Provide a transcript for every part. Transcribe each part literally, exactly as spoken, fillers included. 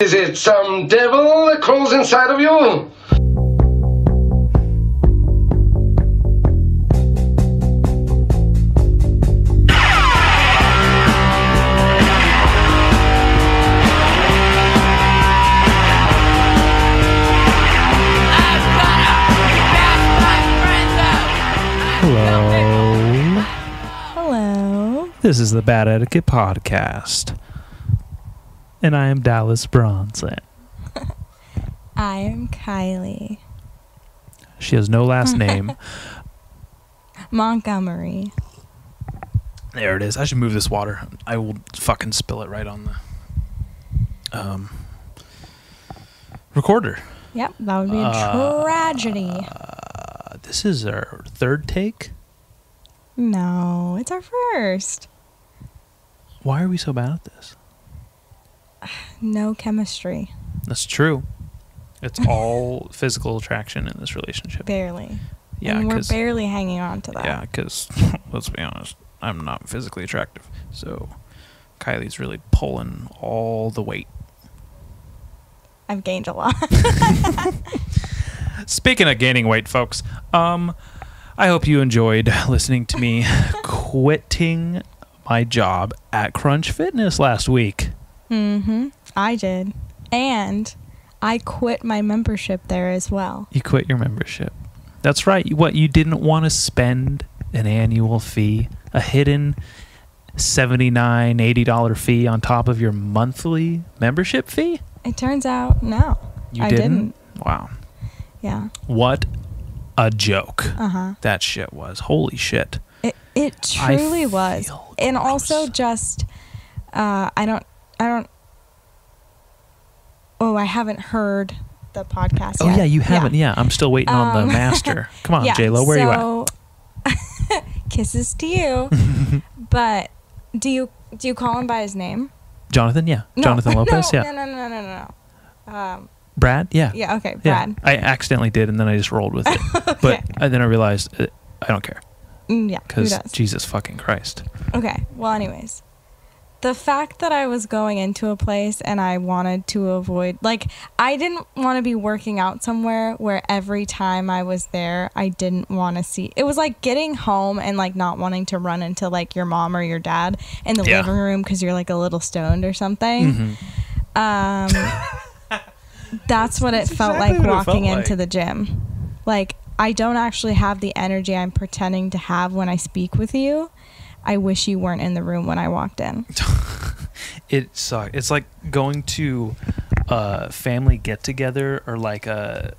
Is it some devil that crawls inside of you? Hello. Hello. This is the Bad Etiquette Podcast. And I am Dallas Bronson. I am Kyleigh. She has no last name. Montgomery. There it is. I should move this water. I will fucking spill it right on the um, recorder. Yep, that would be a uh, tragedy. Uh, this is our third take? No, it's our first. Why are we so bad at this? No chemistry. That's true. It's all physical attraction in this relationship. Barely. Yeah, and we're barely hanging on to that. Yeah, because let's be honest, I'm not physically attractive, so Kylie's really pulling all the weight. I've gained a lot. Speaking of gaining weight, folks, um, I hope you enjoyed listening to me quitting my job at Crunch Fitness last week. Mm-hmm. I did. And I quit my membership there as well. You quit your membership. That's right. What, you didn't want to spend an annual fee, a hidden seventy-nine dollars, eighty dollars fee on top of your monthly membership fee? It turns out, no. You I didn't? didn't? Wow. Yeah. What a joke. Uh-huh. That shit was. Holy shit. It, it truly was. Gross. And also just, uh, I don't, I don't. Oh, I haven't heard the podcast oh, yet. Oh, yeah, you haven't. Yeah, yeah, I'm still waiting um, on the master. Come on, yeah, J-Lo, where so, are you at? Kisses to you. But do you do you call him by his name? Jonathan, yeah. No, Jonathan Lopez, no, yeah. No, no, no, no, no, no. Um, Brad, yeah. Yeah, okay, Brad. Yeah, I accidentally did, and then I just rolled with it. Okay. But I, then I realized uh, I don't care. Yeah, because Jesus fucking Christ. Okay, well, anyways. The fact that I was going into a place and I wanted to avoid, like, I didn't want to be working out somewhere where every time I was there, I didn't want to see. It was like getting home and, like, not wanting to run into, like, your mom or your dad in the yeah. living room because you're, like, a little stoned or something. Mm-hmm. Um, that's what it felt like walking into the gym. Like, I don't actually have the energy I'm pretending to have when I speak with you. I wish you weren't in the room when I walked in. It sucked. It's like going to a family get together or like a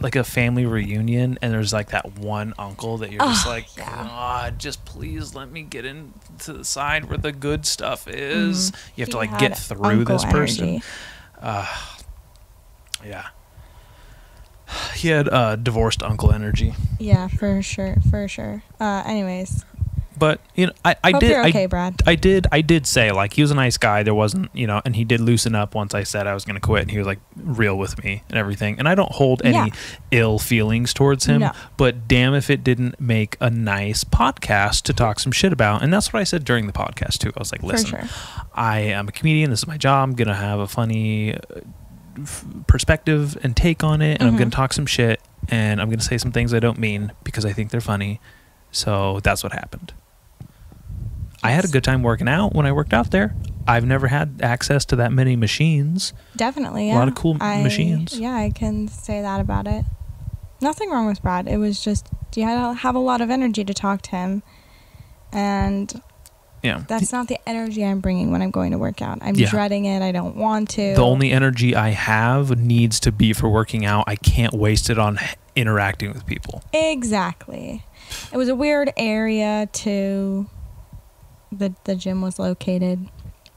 like a family reunion, and there's like that one uncle that you're oh, just like, yeah. God, just please let me get into the side where the good stuff is. Mm-hmm. You have he to like get through this person. Energy. Uh, yeah. He had uh, divorced uncle energy. Yeah, for sure, for sure. Uh, anyways. But you know, I, I did. Okay, I, Brad. I did. I did say like he was a nice guy. There wasn't, you know, and he did loosen up once I said I was going to quit, and he was like real with me and everything. And I don't hold any yeah. ill feelings towards him. No. But damn, if it didn't make a nice podcast to talk some shit about, and that's what I said during the podcast too. I was like, listen, sure. I am a comedian. This is my job. I'm gonna have a funny perspective and take on it, and mm-hmm. I'm gonna talk some shit, and I'm gonna say some things I don't mean because I think they're funny. So that's what happened. I had a good time working out when I worked out there. I've never had access to that many machines. Definitely, yeah. A lot of cool I, machines. Yeah, I can say that about it. Nothing wrong with Brad. It was just you had to have a lot of energy to talk to him, and yeah, that's not the energy I'm bringing when I'm going to work out. I'm yeah. dreading it. I don't want to. The only energy I have needs to be for working out. I can't waste it on interacting with people. Exactly. It was a weird area to. The, the gym was located.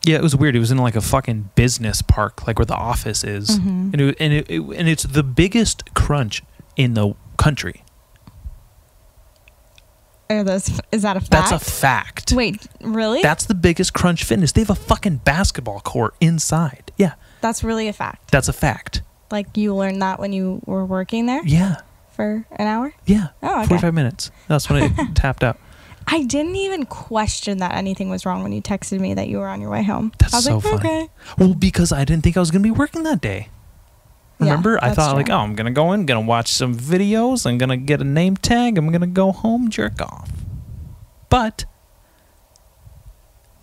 Yeah, it was weird. It was in like a fucking business park, like where the office is. Mm-hmm. And it, and it, it and it's the biggest Crunch in the country. Are those, is that a fact? That's a fact. Wait, really? That's the biggest Crunch Fitness. They have a fucking basketball court inside. Yeah. That's really a fact. That's a fact. Like you learned that when you were working there? Yeah. For an hour? Yeah. Oh, okay. forty-five minutes. That's when it tapped out. I didn't even question that anything was wrong when you texted me that you were on your way home. That's I was so like, funny. Okay. Well, because I didn't think I was going to be working that day. Remember, yeah, I thought true. like, oh, I'm going to go in, going to watch some videos. I'm going to get a name tag. I'm going to go home, jerk off. But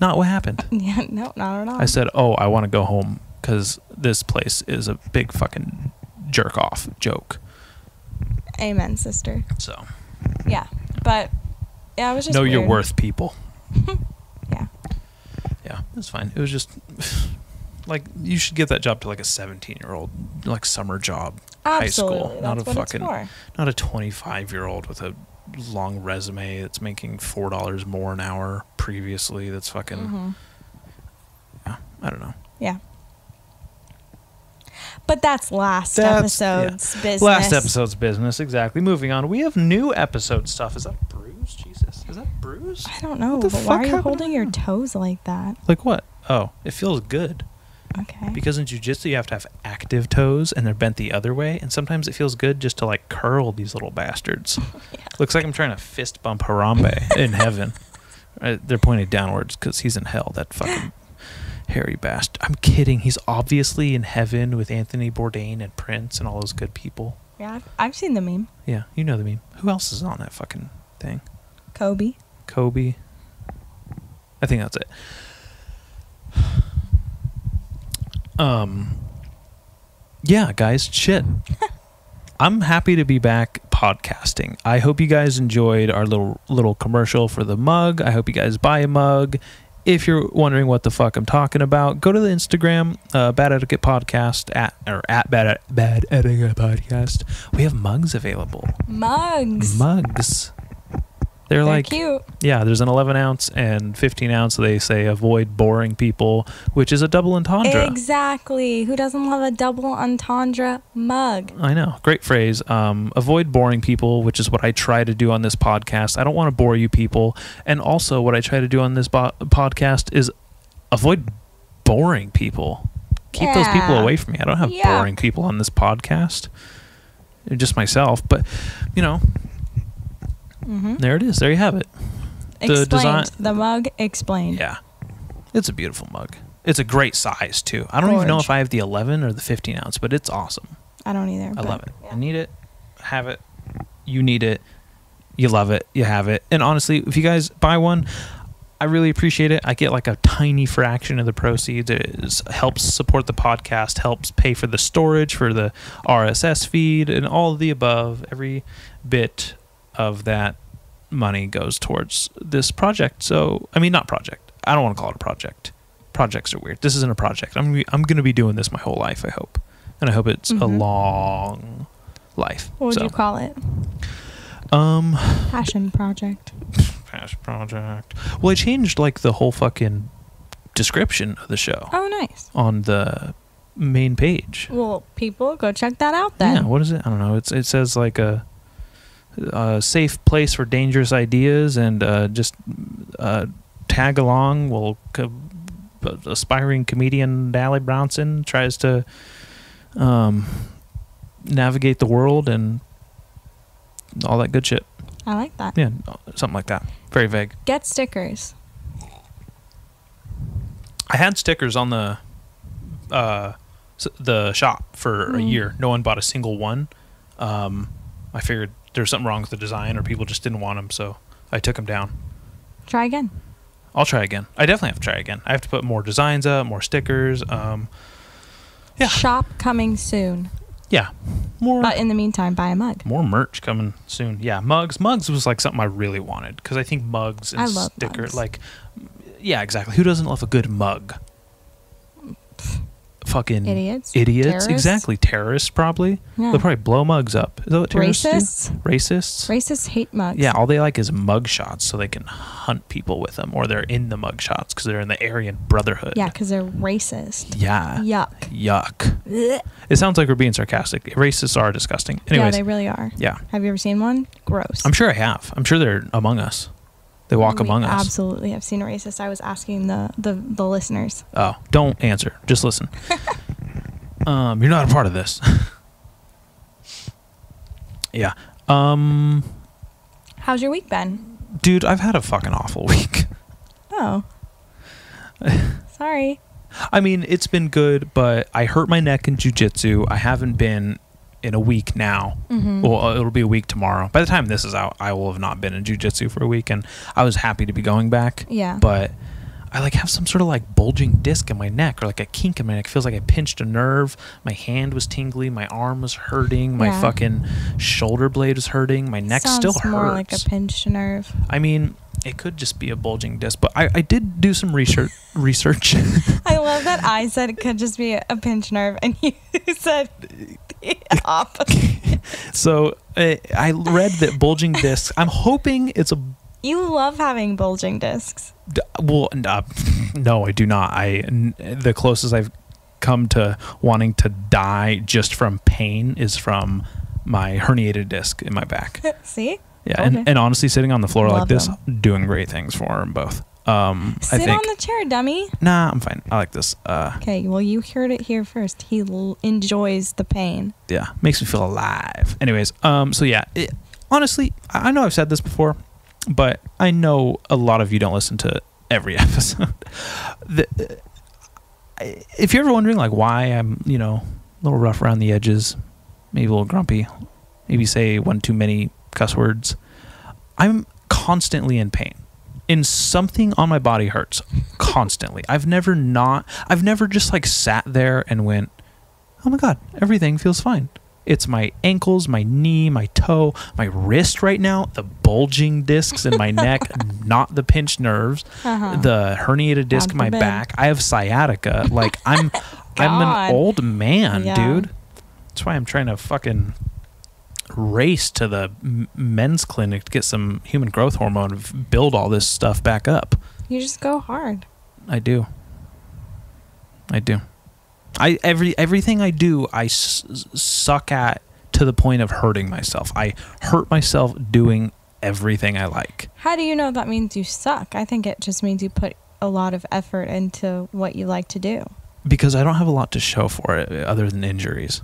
not what happened. Yeah, no, not at all. I said, oh, I want to go home because this place is a big fucking jerk off joke. Amen, sister. So. Yeah, but... Yeah, it was just know weird. Your worth, people. Yeah. Yeah, it was fine. It was just like you should give that job to like a seventeen-year-old, like summer job, Absolutely. high school, that's not a fucking, not a twenty-five-year-old with a long resume that's making four dollars more an hour previously. That's fucking. Mm-hmm. Yeah, I don't know. Yeah. But that's last that's, episode's yeah. business. Last episode's business, exactly. Moving on, we have new episode stuff. Is that bruise? Jesus, is that bruise? I don't know. What the but fuck why are you holding your toes like that? Like what? Oh, it feels good. Okay. Because in jiu-jitsu, you have to have active toes, and they're bent the other way. And sometimes it feels good just to like curl these little bastards. Yeah. Looks like I'm trying to fist bump Harambe in heaven. Uh, they're pointed downwards because he's in hell. That fucking. Harry Bast. I'm kidding. He's obviously in heaven with Anthony Bourdain and Prince and all those good people. Yeah, I've, I've seen the meme. Yeah, you know the meme. Who else is on that fucking thing? Kobe. Kobe. I think that's it. Um. Yeah, guys, shit. I'm happy to be back podcasting. I hope you guys enjoyed our little little commercial for the mug. I hope you guys buy a mug. If you're wondering what the fuck I'm talking about, go to the Instagram, uh, Bad Etiquette Podcast, at, or at Bad, Bad Etiquette Podcast. We have mugs available. Mugs. Mugs. They're, They're like, cute. Yeah, there's an eleven ounce and fifteen ounce. They say avoid boring people, which is a double entendre. Exactly. Who doesn't love a double entendre mug? I know. Great phrase. Um, avoid boring people, which is what I try to do on this podcast. I don't want to bore you people. And also what I try to do on this bo podcast is avoid boring people. Keep yeah. those people away from me. I don't have yeah. boring people on this podcast. Just myself. But, you know... Mm-hmm. There it is. There you have it. The explained. Design, the mug explained. Yeah, it's a beautiful mug. It's a great size too. I don't Orange. even know if I have the eleven or the fifteen ounce, but it's awesome. I don't either. I love it. Yeah. I need it. Have it. You need it. You love it. You have it. And honestly, if you guys buy one, I really appreciate it. I get like a tiny fraction of the proceeds. It is, helps support the podcast. Helps pay for the storage for the R S S feed and all of the above. Every bit of that money goes towards this project. So, I mean, not project. I don't want to call it a project. Projects are weird. This isn't a project. I'm re I'm going to be doing this my whole life, I hope. And I hope it's mm-hmm. a long life. What would so. you call it? Um passion project. Passion project. Well, I changed like the whole fucking description of the show. Oh, nice. On the main page. Well, people go check that out then. Yeah, what is it? I don't know. It's it says like a a uh, safe place for dangerous ideas, and uh, just uh, tag along. Well, co aspiring comedian Dallas Bronson tries to um, navigate the world and all that good shit. I like that. Yeah, something like that. Very vague. Get stickers. I had stickers on the uh, the shop for mm. a year. No one bought a single one. Um, I figured there's something wrong with the design, or people just didn't want them, so I took them down. Try again. I'll try again. I definitely have to try again. I have to put more designs up, more stickers. Um, yeah. Shop coming soon. Yeah. More. But in the meantime, buy a mug. More merch coming soon. Yeah, mugs. Mugs was like something I really wanted, because I think mugs and stickers, like, yeah, exactly. Who doesn't love a good mug? Fucking idiots, idiots, terrorists? Exactly. Terrorists, probably. Yeah. They'll probably blow mugs up. Is that what terrorists racists, do? racists, racists hate mugs. Yeah, all they like is mug shots, so they can hunt people with them, or they're in the mug shots because they're in the Aryan Brotherhood. Yeah, because they're racist. Yeah. Yuck. Yuck. Blech. It sounds like we're being sarcastic. Racists are disgusting. Anyways, yeah, they really are. Yeah. Have you ever seen one? Gross. I'm sure I have. I'm sure they're among us. They walk we among us. Absolutely. I've seen a racist. I was asking the, the, the listeners. Oh, don't answer. Just listen. um, you're not a part of this. Yeah. Um, How's your week been? Dude, I've had a fucking awful week. Oh. Sorry. I mean, it's been good, but I hurt my neck in jiu-jitsu. I haven't been in a week now. Mm-hmm. Well, it'll be a week tomorrow. By the time this is out, I will have not been in jiu-jitsu for a week, and I was happy to be going back. Yeah. But I like have some sort of like bulging disc in my neck, or like a kink in my neck. It feels like I pinched a nerve. My hand was tingly. My arm was hurting. My yeah. fucking shoulder blade was hurting. My neck Sounds still hurts. More like a pinched nerve. I mean, it could just be a bulging disc, but I, I did do some research. Research. I love that I said it could just be a pinched nerve, and you said the opposite. So I, I read that bulging discs. I'm hoping it's a. You love having bulging discs. Well, uh, no, I do not. I n the closest I've come to wanting to die just from pain is from my herniated disc in my back. See? Yeah, okay. and, and honestly, sitting on the floor love like this, them. doing great things for them both. Um, Sit I think, on the chair, dummy. Nah, I'm fine. I like this. Uh, okay, well, you heard it here first. He l enjoys the pain. Yeah, makes me feel alive. Anyways, um, so yeah, it, honestly, I, I know I've said this before, but I know a lot of you don't listen to every episode. the, if you're ever wondering like why I'm, you know, a little rough around the edges, maybe a little grumpy, maybe say one too many cuss words, I'm constantly in pain. And something on my body hurts constantly. I've never not, I've never just like sat there and went, oh my God, everything feels fine. It's my ankles, my knee, my toe, my wrist right now, the bulging discs in my neck, not the pinched nerves, uh-huh. the herniated disc in my bed. back. I have sciatica. Like I'm I'm an old man, yeah. dude. That's why I'm trying to fucking race to the men's clinic to get some human growth hormone to build all this stuff back up. You just go hard. I do. I do. I every everything I do I s suck at to the point of hurting myself. I hurt myself doing everything I like. How do you know that means you suck? I think it just means you put a lot of effort into what you like to do. Because I don't have a lot to show for it other than injuries.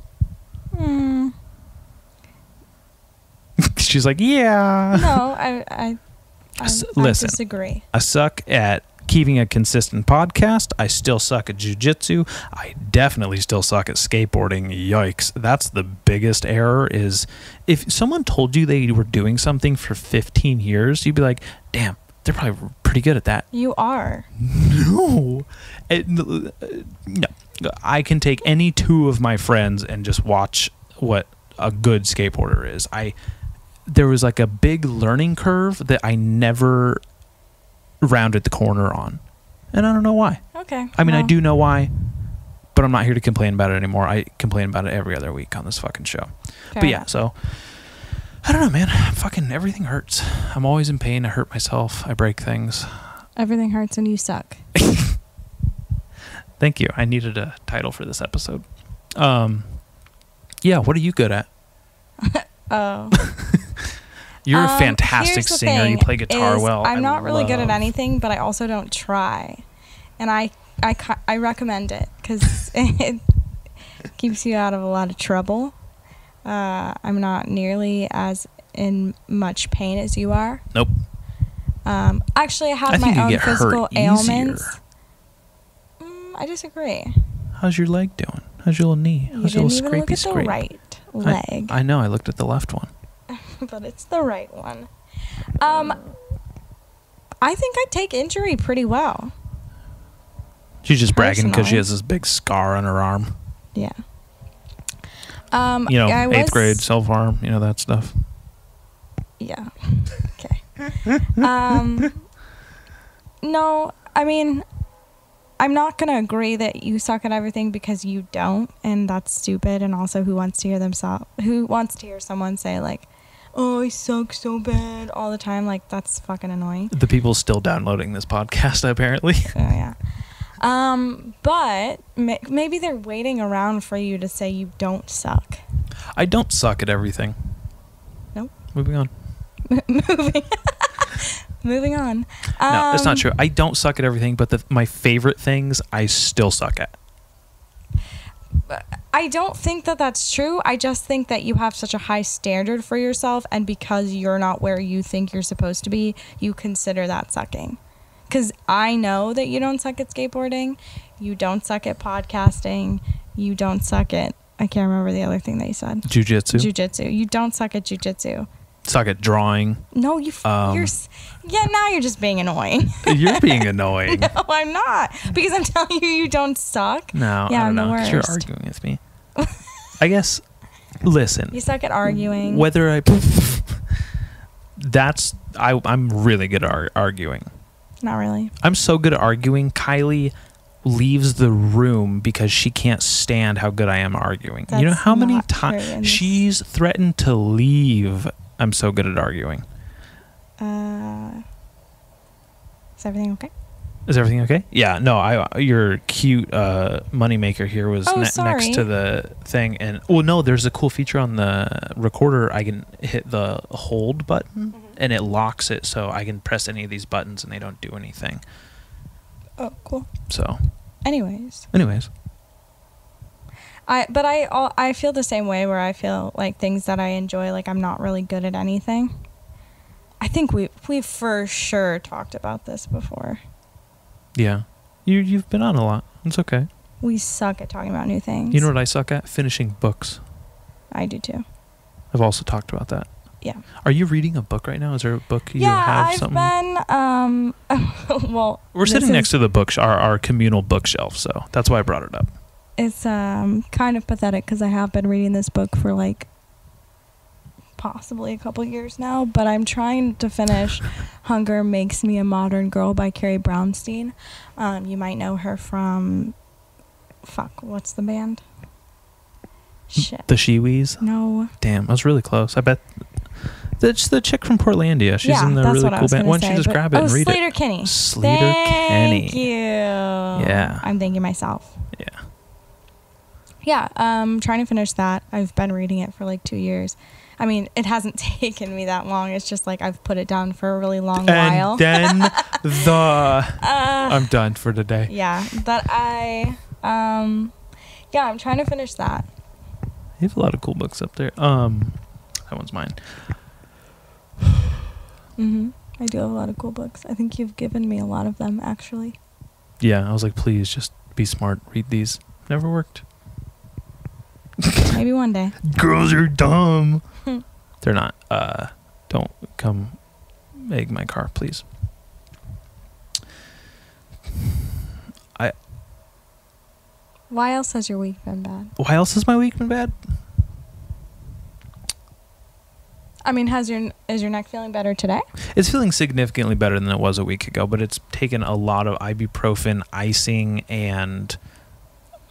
Mm. She's like, yeah. No, I I, I, Listen, I disagree. I suck at keeping a consistent podcast. I still suck at jujitsu. I definitely still suck at skateboarding. Yikes. That's the biggest error is if someone told you they were doing something for fifteen years, you'd be like, damn, they're probably pretty good at that. You are. No. It, no. I can take any two of my friends and just watch what a good skateboarder is. I there was like a big learning curve that I never rounded the corner on, and I don't know why. Okay. I mean, well. I do know why, but I'm not here to complain about it anymore. I complain about it every other week on this fucking show. Fair. But yeah, so I don't know, man. Fucking everything hurts. I'm always in pain. I hurt myself. I break things. Everything hurts and you suck. Thank you. I needed a title for this episode. Um, yeah, what are you good at? Oh. You're a fantastic um, singer. You play guitar well. I'm not I really love. good at anything, but I also don't try. And I I, I recommend it because it keeps you out of a lot of trouble. Uh, I'm not nearly as in much pain as you are. Nope. Um, actually, I have I my own physical ailments. Mm, I disagree. How's your leg doing? How's your little knee? How's you your little scrapey scrape? You didn't even look at the right leg. I, I know. I looked at the left one. But it's the right one. Um, I think I take injury pretty well. She's just Personally. bragging because she has this big scar on her arm. Yeah. Um, you know, I eighth was, grade, self-harm, you know, that stuff. Yeah. Okay. um, no, I mean, I'm not going to agree that you suck at everything because you don't, and that's stupid, and also who wants to hear themselves, who wants to hear someone say, like, oh, I suck so bad all the time. Like, that's fucking annoying. The people still downloading this podcast, apparently. Oh, yeah. Um, but may maybe they're waiting around for you to say you don't suck. I don't suck at everything. Nope. Moving on. M moving Moving on. Um, no, that's not true. I don't suck at everything, but the, my favorite things I still suck at. I don't think that that's true. I just think that you have such a high standard for yourself, and because you're not where you think you're supposed to be, you consider that sucking. Because I know that you don't suck at skateboarding, you don't suck at podcasting, you don't suck at, I can't remember the other thing that you said. Jiu-jitsu. Jiu-jitsu. You don't suck at jiu-jitsu. Suck at drawing. No, you, um, you're, yeah, now you're just being annoying. You're being annoying. No, I'm not. Because I'm telling you, you don't suck. No, yeah, I don't I'm know. Because you're arguing with me. I guess, listen. You suck at arguing. Whether I, that's, I, I'm really good at ar arguing. Not really. I'm so good at arguing. Kyleigh leaves the room because she can't stand how good I am arguing. That's, you know how many times she's threatened to leave. I'm so good at arguing. Uh, is everything okay? Is everything okay? Yeah. No, I, your cute uh, moneymaker here was oh, ne sorry. next to the thing. And, well, no, there's a cool feature on the recorder. I can hit the hold button, mm-hmm. and it locks it, so I can press any of these buttons and they don't do anything. Oh, cool. So. Anyways. Anyways. I, but I, I feel the same way where I feel like things that I enjoy, like I'm not really good at anything. I think we we for sure talked about this before. Yeah. You, you've been on a lot. It's okay. We suck at talking about new things. You know what I suck at? Finishing books. I do too. I've also talked about that. Yeah. Are you reading a book right now? Is there a book you yeah, have? I've something? been. Um, well, we're sitting next to the book, our, our communal bookshelf, so that's why I brought it up. It's um, kind of pathetic because I have been reading this book for like possibly a couple years now, but I'm trying to finish Hunger Makes Me a Modern Girl by Carrie Brownstein. Um, you might know her from, fuck, what's the band? Shit. The She-Wees? No. Damn, I was really close. I bet that's the chick from Portlandia. She's yeah, in the really cool band. Why don't you just grab it oh, and read Sleater it? Sleater-Kinney. Sleater-Kinney. Thank you. Yeah. I'm thanking myself. Yeah. Yeah, um, trying to finish that. I've been reading it for like two years. I mean, it hasn't taken me that long. It's just like I've put it down for a really long and while. And then the uh, I'm done for today. Yeah, that I um, yeah, I'm trying to finish that. You have a lot of cool books up there. Um, that one's mine. Mm-hmm. I do have a lot of cool books. I think you've given me a lot of them, actually. Yeah, I was like, please just be smart. Read these. Never worked. Maybe one day. Girls are dumb. They're not. Uh, don't come egg my car, please. I. Why else has your week been bad? Why else has my week been bad? I mean, has your is your neck feeling better today? It's feeling significantly better than it was a week ago, but it's taken a lot of ibuprofen, icing, and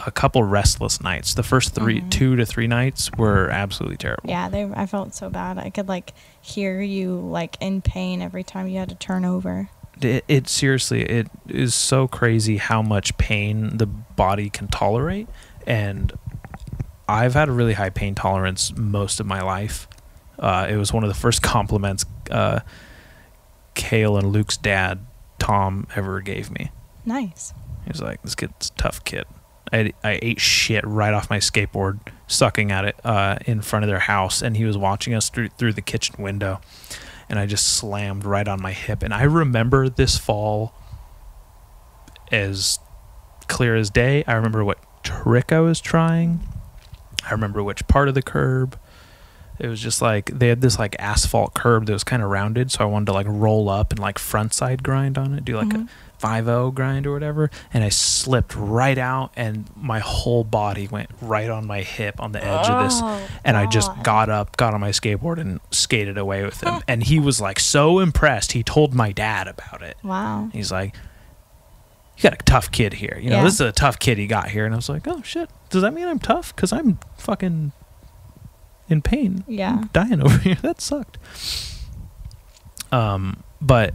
a couple restless nights. The first three, mm-hmm. two to three nights were absolutely terrible. Yeah, they. I felt so bad. I could like hear you like in pain every time you had to turn over. It, it seriously, it is so crazy how much pain the body can tolerate. And I've had a really high pain tolerance most of my life. Uh, it was one of the first compliments uh, Kale and Luke's dad, Tom, ever gave me. Nice. He was like, this kid's a tough kid. I, I ate shit right off my skateboard, sucking at it uh, in front of their house, and he was watching us through through the kitchen window, and I just slammed right on my hip. And I remember this fall as clear as day. I remember what trick I was trying. I remember which part of the curb. It was just like they had this like asphalt curb that was kind of rounded, so I wanted to like roll up and like front side grind on it, do like mm-hmm. a five oh grind or whatever, and I slipped right out and my whole body went right on my hip on the edge oh, of this, and God. I just got up, got on my skateboard, and skated away with him. And he was like so impressed, he told my dad about it. Wow. He's like, you got a tough kid here, you know. Yeah. This is a tough kid he got here. And I was like, oh shit, does that mean I'm tough? Because I'm fucking in pain. Yeah, I'm dying over here. That sucked. Um but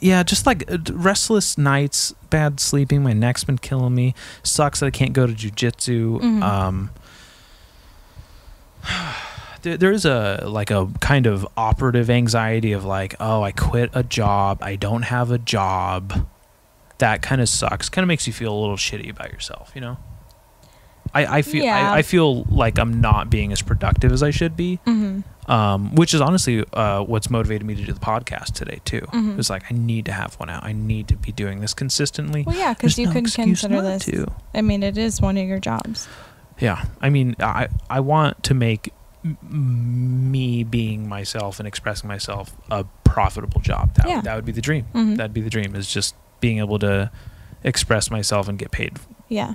yeah, just like restless nights, bad sleeping. My neck's been killing me. Sucks that I can't go to jujitsu. Mm-hmm. Um, there, there's a like a kind of operative anxiety of like, oh, I quit a job. I don't have a job. That kind of sucks. Kind of makes you feel a little shitty about yourself, you know? I, I feel yeah. I, I feel like I'm not being as productive as I should be, mm-hmm. um, which is honestly uh, what's motivated me to do the podcast today too. Mm-hmm. It's like I need to have one out. I need to be doing this consistently. Well, yeah, because you no could consider this. To. I mean, it is one of your jobs. Yeah, I mean, I I want to make m me being myself and expressing myself a profitable job. That yeah. would, that would be the dream. Mm-hmm. That'd be the dream, is just being able to express myself and get paid. Yeah.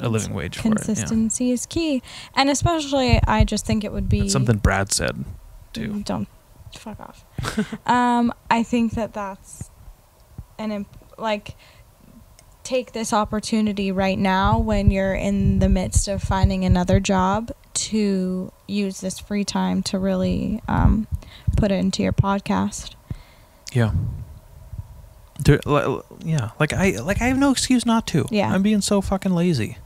A living wage for it. Consistency is key. And especially, I just think it would be... That's something Brad said, too. Don't. Fuck off. um, I think that that's an... Imp like, take this opportunity right now when you're in the midst of finding another job to use this free time to really um, put it into your podcast. Yeah. Yeah. Like, I like I have no excuse not to. Yeah. I'm being so fucking lazy.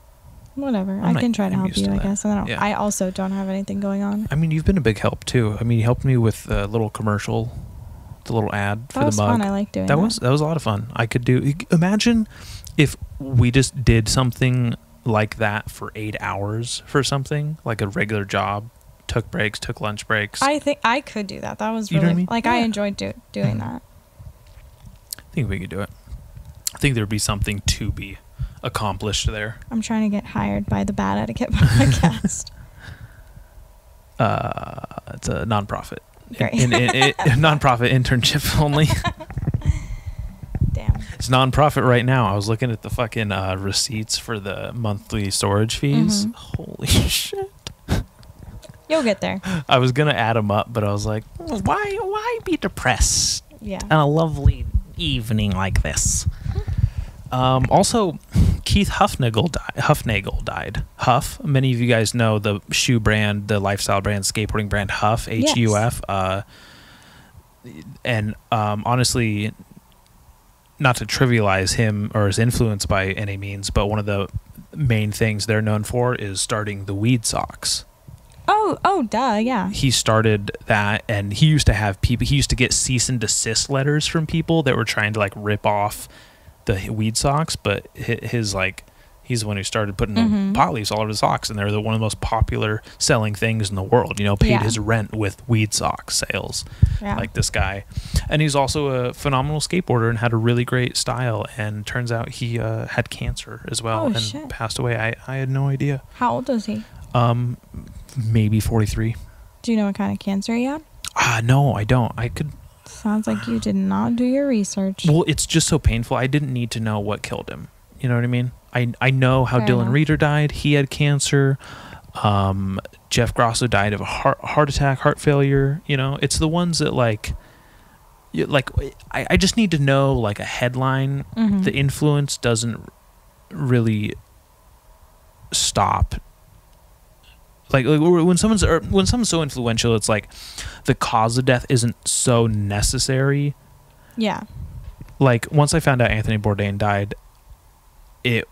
Whatever. I can try to help you, I guess. I don't, yeah. I also don't have anything going on. I mean, you've been a big help, too. I mean, you helped me with a little commercial, the little ad for the mug. That was fun. I like doing that. That was, that was a lot of fun. I could do... Imagine if we just did something like that for eight hours for something, like a regular job, took breaks, took lunch breaks. I think I could do that. That was really... You know what I mean? Like, yeah. I enjoyed do, doing that. I think we could do it. I think there'd be something to be accomplished there. I'm trying to get hired by the Bad Etiquette Podcast. uh, it's a nonprofit. Great. in, in, in, in, nonprofit internship only. Damn. It's nonprofit right now. I was looking at the fucking uh, receipts for the monthly storage fees. Mm-hmm. Holy shit. You'll get there. I was gonna add them up, but I was like, why? Why be depressed? Yeah. On a lovely evening like this. Um, also, Keith Huffnagel, di Huffnagel died. Huff. Many of you guys know the shoe brand, the lifestyle brand, skateboarding brand Huff, H U F. Yes. Uh, and um, honestly, not to trivialize him or his influence by any means, but one of the main things they're known for is starting the weed socks. Oh, oh, duh, yeah. He started that, and he used to have people, he used to get cease and desist letters from people that were trying to, like, rip off the weed socks, but his, like, he's the one who started putting mm-hmm. pot leaves all over his socks, and they're the, one of the most popular selling things in the world, you know, paid yeah. his rent with weed sock sales, yeah. like this guy. And he's also a phenomenal skateboarder and had a really great style, and turns out he uh, had cancer as well oh, and shit. passed away. I, I had no idea. How old is he? Um... Maybe forty-three. Do you know what kind of cancer he had? Ah, uh, no, I don't. I could... Sounds like you did not do your research. Well, it's just so painful. I didn't need to know what killed him. You know what I mean? I, I know how Fair Dylan enough. Reeder died. He had cancer. Um, Jeff Grosso died of a heart, heart attack, heart failure. You know, it's the ones that, like... like I, I just need to know, like, a headline. Mm-hmm. The influence doesn't really stop... Like, like when someone's or when someone's so influential, it's like the cause of death isn't so necessary. Yeah. Like, once I found out Anthony Bourdain died, it.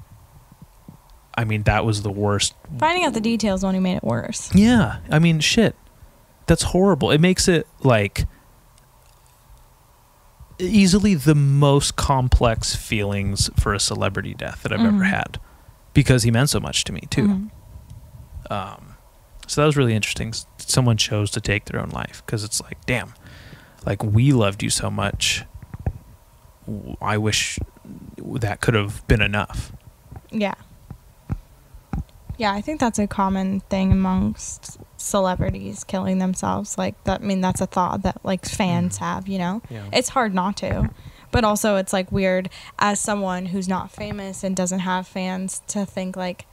I mean, that was the worst. Finding out the details only made it worse. Yeah, I mean, shit, that's horrible. It makes it like easily the most complex feelings for a celebrity death that I've mm-hmm. ever had, because he meant so much to me too. Mm-hmm. Um. So that was really interesting. Someone chose to take their own life, because it's like, damn, like, we loved you so much. I wish that could have been enough. Yeah. Yeah, I think that's a common thing amongst celebrities killing themselves. Like, that, I mean, that's a thought that, like, fans have, you know? Yeah. It's hard not to. But also it's, like, weird as someone who's not famous and doesn't have fans to think, like,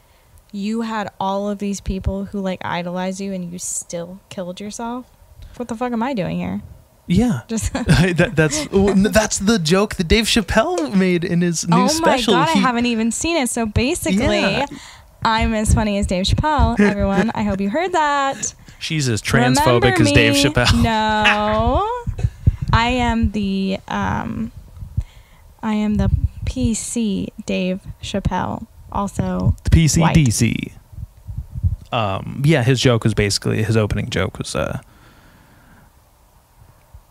you had all of these people who, like, idolize you, and you still killed yourself. What the fuck am I doing here? Yeah, just that, that's that's the joke that Dave Chappelle made in his new special. Oh my god, he, I haven't even seen it. So basically, yeah. I'm as funny as Dave Chappelle. Everyone, I hope you heard that. She's as transphobic as Dave Chappelle. No, I am the um, I am the P C Dave Chappelle. Also the P C D C. Um, yeah, his joke was basically, his opening joke was uh,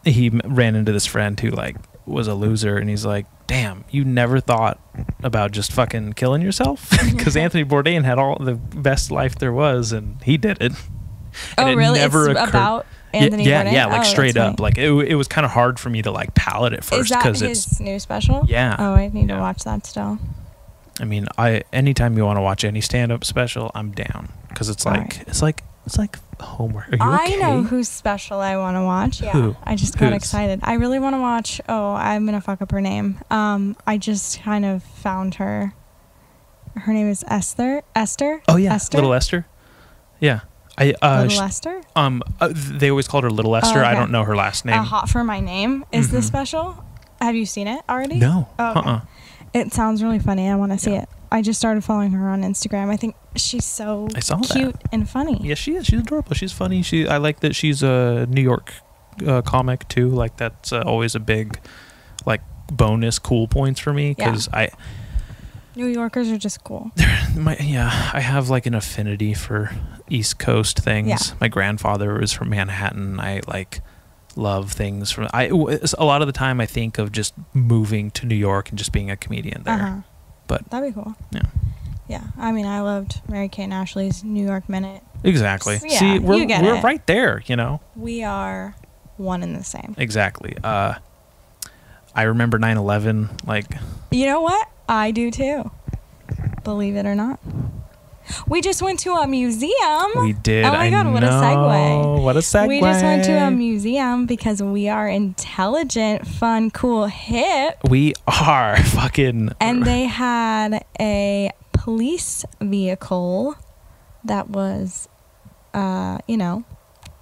he ran into this friend who, like, was a loser, and he's like, damn, you never thought about just fucking killing yourself? Because Anthony Bourdain had all the best life there was, and he did it. And oh, it really? Never it's about Anthony yeah, Bourdain? Yeah, yeah, like oh, straight up. Funny. Like it, it was kind of hard for me to like palate at first. Is that his it's, new special? Yeah. Oh, I need yeah. to watch that still. I mean, I anytime you want to watch any stand-up special, I'm down. Because it's, like, right. it's like, it's like, it's like homework. Are you I okay? know whose special I want to watch. Yeah. Who? I just got Who's? excited. I really want to watch, oh, I'm going to fuck up her name. Um, I just kind of found her. Her name is Esther. Esther? Oh, yeah. Esther? Little Esther? Yeah. I, uh, Little Esther? Um, uh, they always called her Little Esther. Oh, okay. I don't know her last name. Uh, Hot for My Name is mm-hmm. the special. Have you seen it already? No. Oh, okay. Uh-uh. It sounds really funny. I want to see yeah. it. I just started following her on Instagram. I think she's so cute that. and funny. Yeah, she is. She's adorable. She's funny. She. I like that she's a New York uh, comic too. Like that's uh, always a big, like bonus cool points for me because yeah. I. New Yorkers are just cool. My, yeah, I have like an affinity for East Coast things. Yeah. My grandfather was from Manhattan. I like love things from I a lot of the time I think of just moving to New York and just being a comedian there. Uh-huh. But that'd be cool. Yeah. Yeah. I mean, I loved Mary Kate and Ashley's New York Minute. Exactly. Yeah, see, we're you get we're it. right there, you know. We are one in the same. Exactly. Uh I remember nine eleven like you know what? I do too. Believe it or not. We just went to a museum. We did. Oh my God, I what know. a segue. What a segue. We just went to a museum because we are intelligent, fun, cool, hip. We are fucking. And they had a police vehicle that was, uh, you know,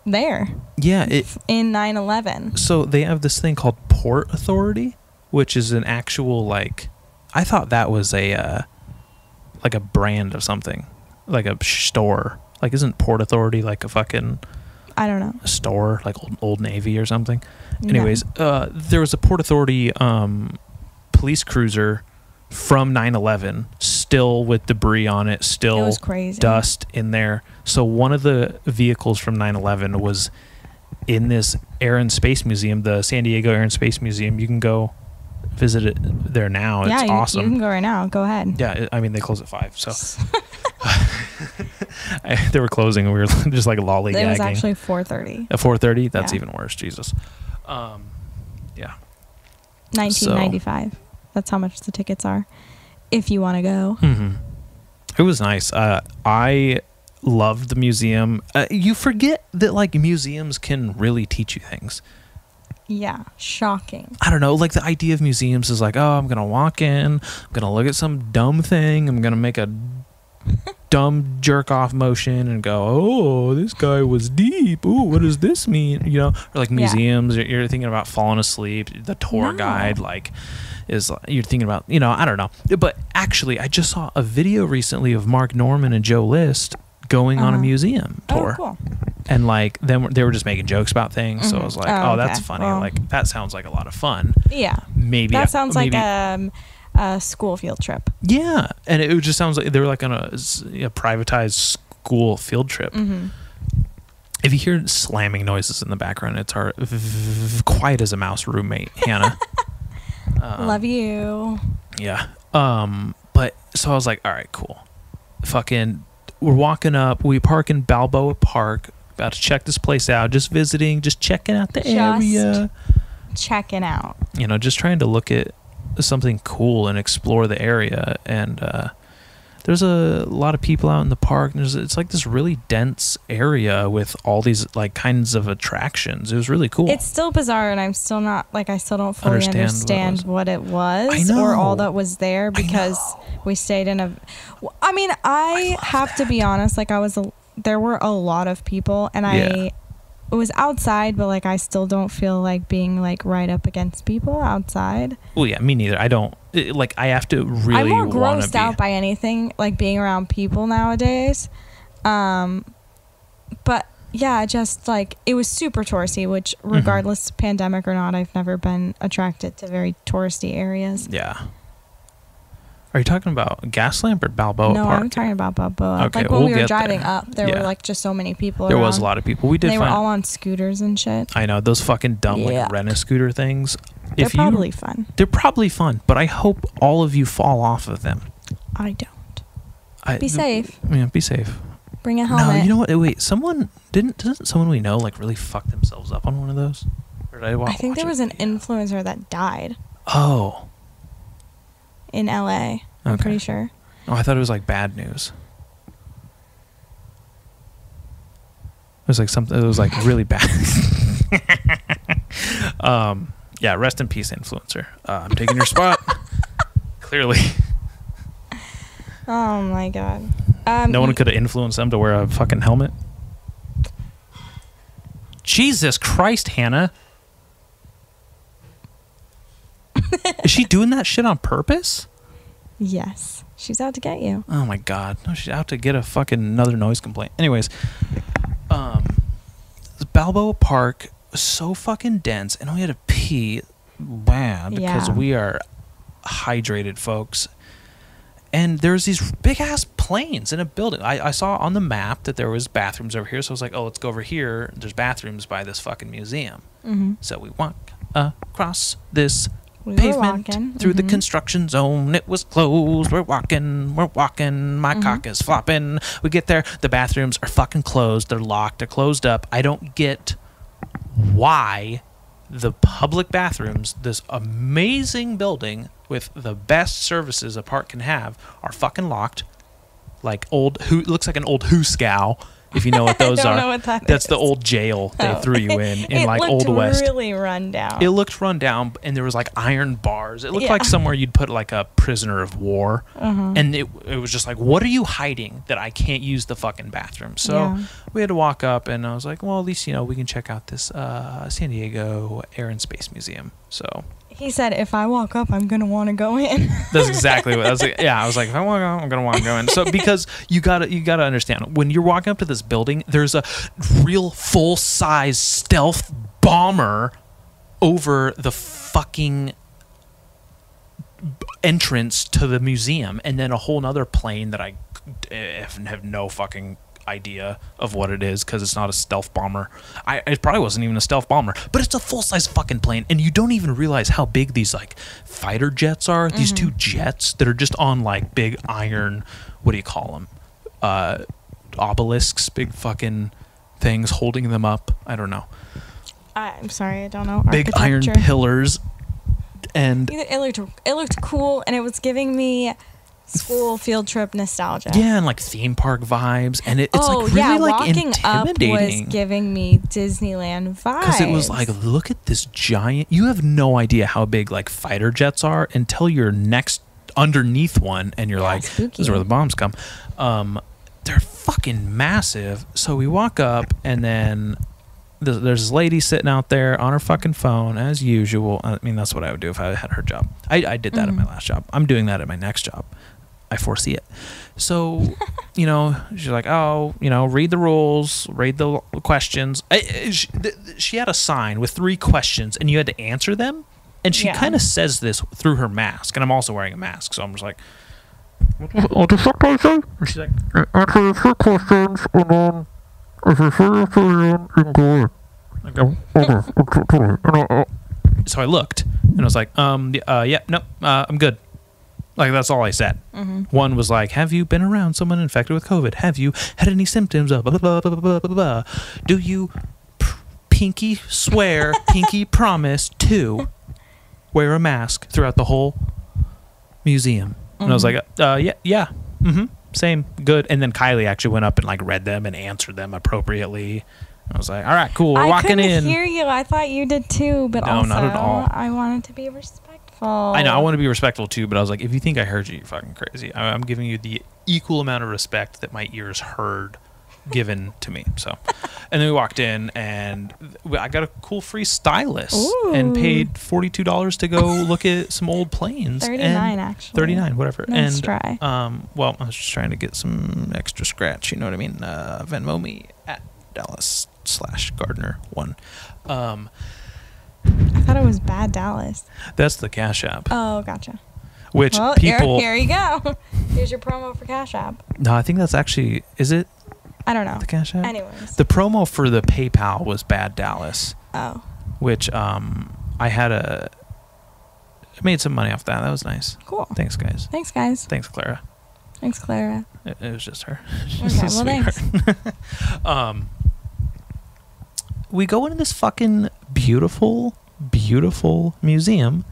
there. Yeah. It, in nine eleven. So they have this thing called Port Authority, which is an actual, like, I thought that was a, uh, like a brand of something, like a store. Like, isn't Port Authority like a fucking, I don't know, a store, like Old, Old Navy or something? No. Anyways, uh, there was a Port Authority um, police cruiser from nine eleven, still with debris on it, still it was crazy. dust in there. So one of the vehicles from nine eleven was in this Air and Space Museum, the San Diego Air and Space Museum. You can go visit it there now. Yeah, it's you, awesome. You can go right now. Go ahead. Yeah, I mean they close at five, so I, they were closing and we were just like lollygagging. It was actually four thirty. At four thirty, that's yeah. even worse. Jesus. Um, yeah. Nineteen ninety-five. So. That's how much the tickets are, if you want to go. Mm-hmm. It was nice. Uh, I loved the museum. Uh, you forget that like museums can really teach you things. Yeah, shocking. I don't know, like the idea of museums is like, oh, I'm gonna walk in, I'm gonna look at some dumb thing, I'm gonna make a dumb jerk off motion and go, oh, this guy was deep, ooh, what does this mean, you know? Or like museums, yeah. you're, you're thinking about falling asleep, the tour no. guide like is you're thinking about, you know, I don't know. But actually I just saw a video recently of Mark Norman and Joe List going uh-huh. on a museum tour. Oh, cool. And like then they were just making jokes about things, mm-hmm. so I was like, "Oh, oh that's okay. funny! Well, like that sounds like a lot of fun." Yeah, maybe that sounds maybe, like um, a school field trip. Yeah, and it just sounds like they were like on a, a privatized school field trip. Mm-hmm. If you hear slamming noises in the background, it's our quiet as a mouse roommate, Hannah. um, Love you. Yeah. Um. But so I was like, "All right, cool. Fucking, we're walking up. We park in Balboa Park." About to check this place out, just visiting, just checking out the just area, checking out, you know, just trying to look at something cool and explore the area. And uh there's a lot of people out in the park, and there's, it's like this really dense area with all these like kinds of attractions. It was really cool. It's still bizarre, and I'm still not like I still don't fully understand, understand what it was, what it was or all that was there, because we stayed in a I mean I, I have that. to be honest, like I was a there were a lot of people, and yeah. I it was outside, but like I still don't feel like being like right up against people outside. Well, yeah, me neither. I don't it, like I have to really. I'm more grossed be. out by anything like being around people nowadays. Um, but yeah, just like it was super touristy, which regardless mm-hmm. pandemic or not, I've never been attracted to very touristy areas. Yeah. Are you talking about Gaslamp or Balboa no, Park? No, I'm talking about Balboa. Okay, like when we'll we were driving there. up, there yeah. were like just so many people There around. was a lot of people. We did and They find, were all on scooters and shit. I know. Those fucking dumb yeah. like rent-a-scooter things. They're if probably you, fun. They're probably fun, but I hope all of you fall off of them. I don't. I, be safe. Yeah, be safe. Bring a helmet. No, you know what? Wait, someone, didn't, doesn't someone we know like really fuck themselves up on one of those? Or did I, watch, I think watch there was it? an influencer that died. Oh. In L A, okay. I'm pretty sure. Oh, I thought it was like bad news. It was like something. It was like really bad. um, yeah. Rest in peace, influencer. Uh, I'm taking your spot. Clearly. Oh my god. Um, no one could have influenced them to wear a fucking helmet. Jesus Christ, Hannah. Is she doing that shit on purpose? Yes. She's out to get you. Oh my god. No, she's out to get a fucking another noise complaint. Anyways, um Balboa Park was so fucking dense and we had to pee bad yeah. because we are hydrated, folks. And there's these big ass planes in a building. I, I saw on the map that there was bathrooms over here, so I was like, oh, let's go over here. There's bathrooms by this fucking museum. Mm-hmm. So we walk across this We pavement through mm-hmm. the construction zone. It was closed. We're walking. We're walking. My mm-hmm. cock is flopping. We get there. The bathrooms are fucking closed. They're locked. They're closed up. I don't get why the public bathrooms, this amazing building with the best services a park can have, are fucking locked. Like old, who looks like an old hooscow. If you know what those are, what that that's is. the old jail they oh. threw you in, in like Old West. It looked really run down. It looked run down, and there was like iron bars. It looked yeah. like somewhere you'd put like a prisoner of war. Uh-huh. And it, it was just like, what are you hiding that I can't use the fucking bathroom? So yeah. we had to walk up, and I was like, well, at least, you know, we can check out this uh, San Diego Air and Space Museum. So he said, if I walk up, I'm going to want to go in. That's exactly what I was like. Yeah, I was like, if I walk up, I'm going to want to go in. So because you got to you got to understand, when you're walking up to this building, there's a real full-size stealth bomber over the fucking entrance to the museum, and then a whole nother plane that I have no fucking idea of what it is, because it's not a stealth bomber. I it probably wasn't even a stealth bomber, but it's a full-size fucking plane, and you don't even realize how big these like fighter jets are. Mm-hmm. These two jets that are just on like big iron, what do you call them, uh obelisks, big fucking things holding them up. I don't know. I'm sorry, I don't know. Big iron pillars. And it looked it looked cool, and it was giving me school field trip nostalgia. Yeah, and like theme park vibes, and it, it's oh, like really yeah, like intimidating. Walking up was giving me Disneyland vibes. Because it was like, look at this giant. You have no idea how big like fighter jets are until you're next underneath one, and you're yeah, like, spooky. This is where the bombs come. Um, they're fucking massive. So we walk up, and then th there's this lady sitting out there on her fucking phone as usual. I mean, that's what I would do if I had her job. I, I did that mm-hmm. at my last job. I'm doing that at my next job. I foresee it. So, you know, she's like, oh, you know, read the rules, read the questions. I, she, th she had a sign with three questions, and you had to answer them. And she yeah. kind of says this through her mask. And I'm also wearing a mask. So I'm just like, what the fuck do I say? And she's like, answer the three questions, and then if you say your opinion, you can go in. I go, okay. So I looked, and I was like, um, uh, yeah, no, uh, I'm good. Like, that's all I said. Mm-hmm. One was like, have you been around someone infected with COVID? Have you had any symptoms of blah, blah, blah, blah, blah, blah? Do you pinky swear, pinky promise to wear a mask throughout the whole museum? Mm-hmm. And I was like, uh, yeah, yeah, mm-hmm, same, good. And then Kyleigh actually went up and, like, read them and answered them appropriately. I was like, all right, cool, we're I walking in. I couldn't hear you. I thought you did too, but no, also not at all. I wanted to be respectful. I know, I want to be respectful too, but I was like, if you think I heard you, you're fucking crazy. I'm giving you the equal amount of respect that my ears heard given to me. So, and then we walked in, and I got a cool free stylus. Ooh. And paid forty-two dollars to go look at some old planes. thirty-nine and actually. thirty-nine, whatever. Nice and try. Um, well, I was just trying to get some extra scratch, you know what I mean? Uh, Venmo me at Dallas slash Gardner one. Um, I thought it was Bad Dallas. That's the Cash App. Oh, gotcha. Which well, people here, here you go. Here's your promo for Cash App. No, I think that's actually is it? I don't know. The Cash App? Anyways. The promo for the PayPal was Bad Dallas. Oh. Which um I had a I made some money off that. That was nice. Cool. Thanks guys. Thanks guys. Thanks Clara. Thanks Clara. It, it was just her. She's okay, well thanks. um We go into this fucking beautiful, beautiful museum.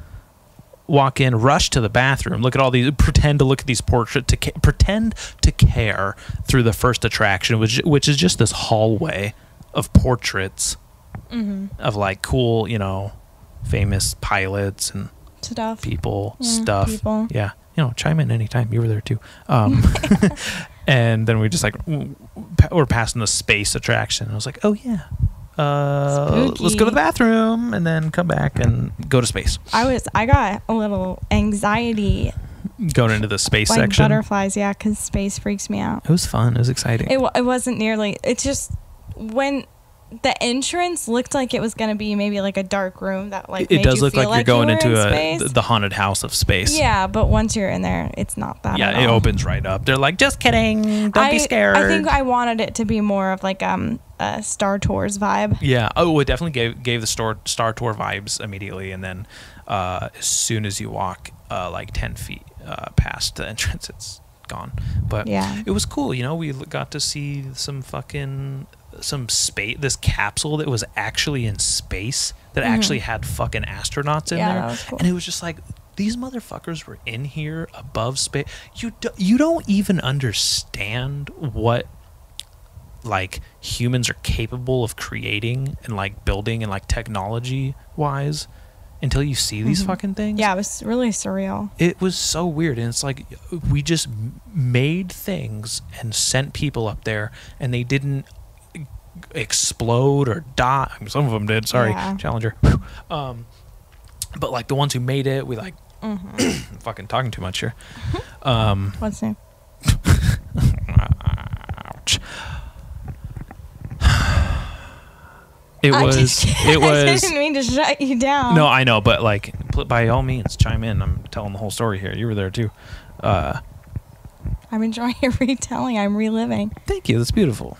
Walk in, rush to the bathroom, look at all these, pretend to look at these portraits, to pretend to care through the first attraction, which which is just this hallway of portraits mm-hmm. of like cool, you know, famous pilots and stuff, people, yeah, stuff, people. yeah, you know, chime in anytime. You were there too, um, and then we just like we're passing the space attraction. I was like, oh yeah. Uh, let's go to the bathroom and then come back and go to space. I was, I got a little anxiety going into the space like section. Butterflies, yeah, because space freaks me out. It was fun. It was exciting. It, it wasn't nearly. It's just when the entrance looked like it was going to be maybe like a dark room that like. It, it does look like, like you're going into a, the haunted house of space. Yeah, but once you're in there, it's not that. Yeah, it opens right up. They're like, just kidding. Don't I, be scared. I think I wanted it to be more of like um. Uh, Star Tours vibe. Yeah. Oh, it definitely gave gave the Star Star Tour vibes immediately, and then uh, as soon as you walk uh, like ten feet uh, past the entrance, it's gone. But yeah, it was cool. You know, we got to see some fucking some space. This capsule that was actually in space that mm-hmm. actually had fucking astronauts in yeah, there, that was cool. And it was just like these motherfuckers were in here above space. You do, you don't even understand what. Like humans are capable of creating and like building and like technology wise until you see these mm-hmm. fucking things. Yeah, it was really surreal. It was so weird. And it's like we just made things and sent people up there and they didn't explode or die. I mean, some of them did. Sorry, yeah. Challenger. um, but like the ones who made it, we like mm-hmm. I'm fucking talking too much here. Um, What's new? Ouch. It I was. Just, it was. I didn't mean to shut you down. No, I know, but like, by all means, chime in. I'm telling the whole story here. You were there too. Uh, I'm enjoying your retelling. I'm reliving. Thank you. That's beautiful.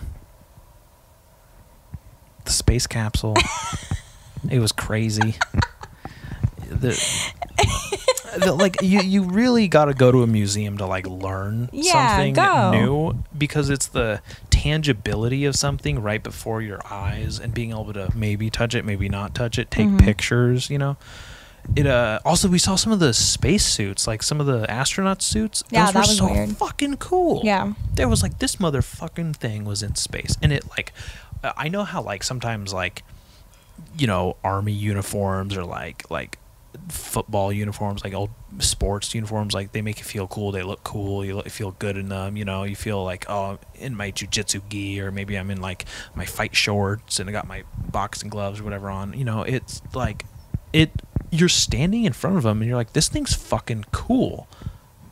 The space capsule. It was crazy. the, the, like you, you really got to go to a museum to like learn yeah, something go. new because it's the. Tangibility of something right before your eyes and being able to maybe touch it, maybe not touch it, take mm-hmm. pictures, you know. It uh also we saw some of the space suits, like some of the astronaut suits. Yeah, those that were was so weird. Fucking cool. Yeah. There was like this motherfucking thing was in space. And it like I know how like sometimes like you know, army uniforms or like like football uniforms, like old sports uniforms, like they make you feel cool, they look cool, you look, feel good in them, you know, you feel like, oh, I'm in my jiu-jitsu gi, or maybe I'm in like my fight shorts and I got my boxing gloves or whatever on, you know, it's like it you're standing in front of them and you're like, this thing's fucking cool,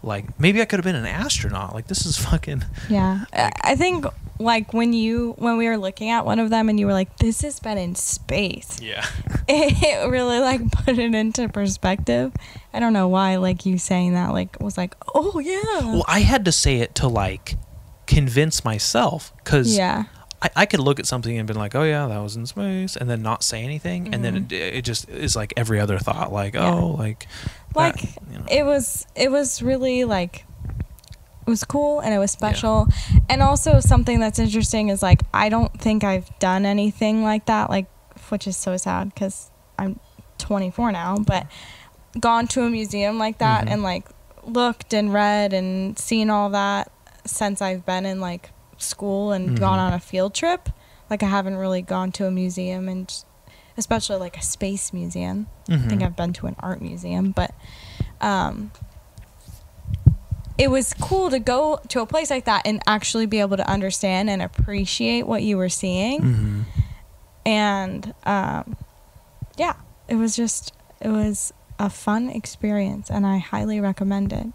like maybe I could have been an astronaut, like this is fucking yeah like, I think like when you when we were looking at one of them and you were like, this has been in space, yeah it, it really like put it into perspective. I don't know why like you saying that like was like oh yeah, well I had to say it to like convince myself because yeah I, I could look at something and been like, oh yeah, that was in space, and then not say anything mm-hmm. and then it, it just is like every other thought like yeah. oh like like that, you know. it was it was really like it was cool and it was special yeah. And also something that's interesting is like I don't think I've done anything like that, like which is so sad because I'm twenty-four now, but gone to a museum like that mm-hmm. and like looked and read and seen all that since I've been in like school and mm-hmm. gone on a field trip. Like I haven't really gone to a museum and just, especially like a space museum. Mm-hmm. I think I've been to an art museum, but um, it was cool to go to a place like that and actually be able to understand and appreciate what you were seeing. Mm-hmm. And um, yeah, it was just, it was a fun experience and I highly recommend it.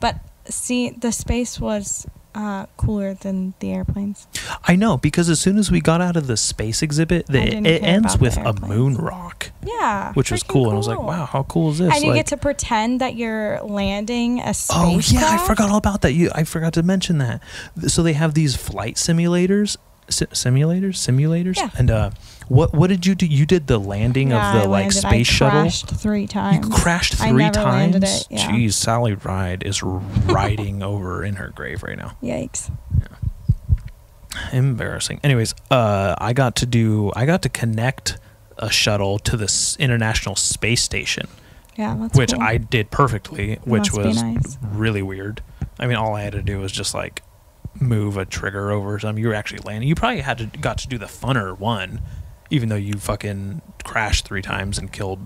But see, the space was uh, cooler than the airplanes. I know, because as soon as we got out of the space exhibit, the, it ends with a moon rock. Yeah. Which was cool. cool. And I was like, wow, how cool is this? And you like, get to pretend that you're landing a space. Oh, yeah. Car? I forgot all about that. You, I forgot to mention that. So they have these flight simulators. Simulators, simulators, yeah. and uh, what what did you do? You did the landing yeah, of the I like landed. space shuttle. I crashed shuttle. three times. You crashed three I never times. Landed it, yeah. Jeez, Sally Ride is riding over in her grave right now. Yikes! Yeah. Embarrassing. Anyways, uh, I got to do. I got to connect a shuttle to the International Space Station. Yeah, that's which cool. I did perfectly, which was nice. really weird. I mean, all I had to do was just like. move a trigger over or something. You were actually landing. You probably had to got to do the funner one, even though you fucking crashed three times and killed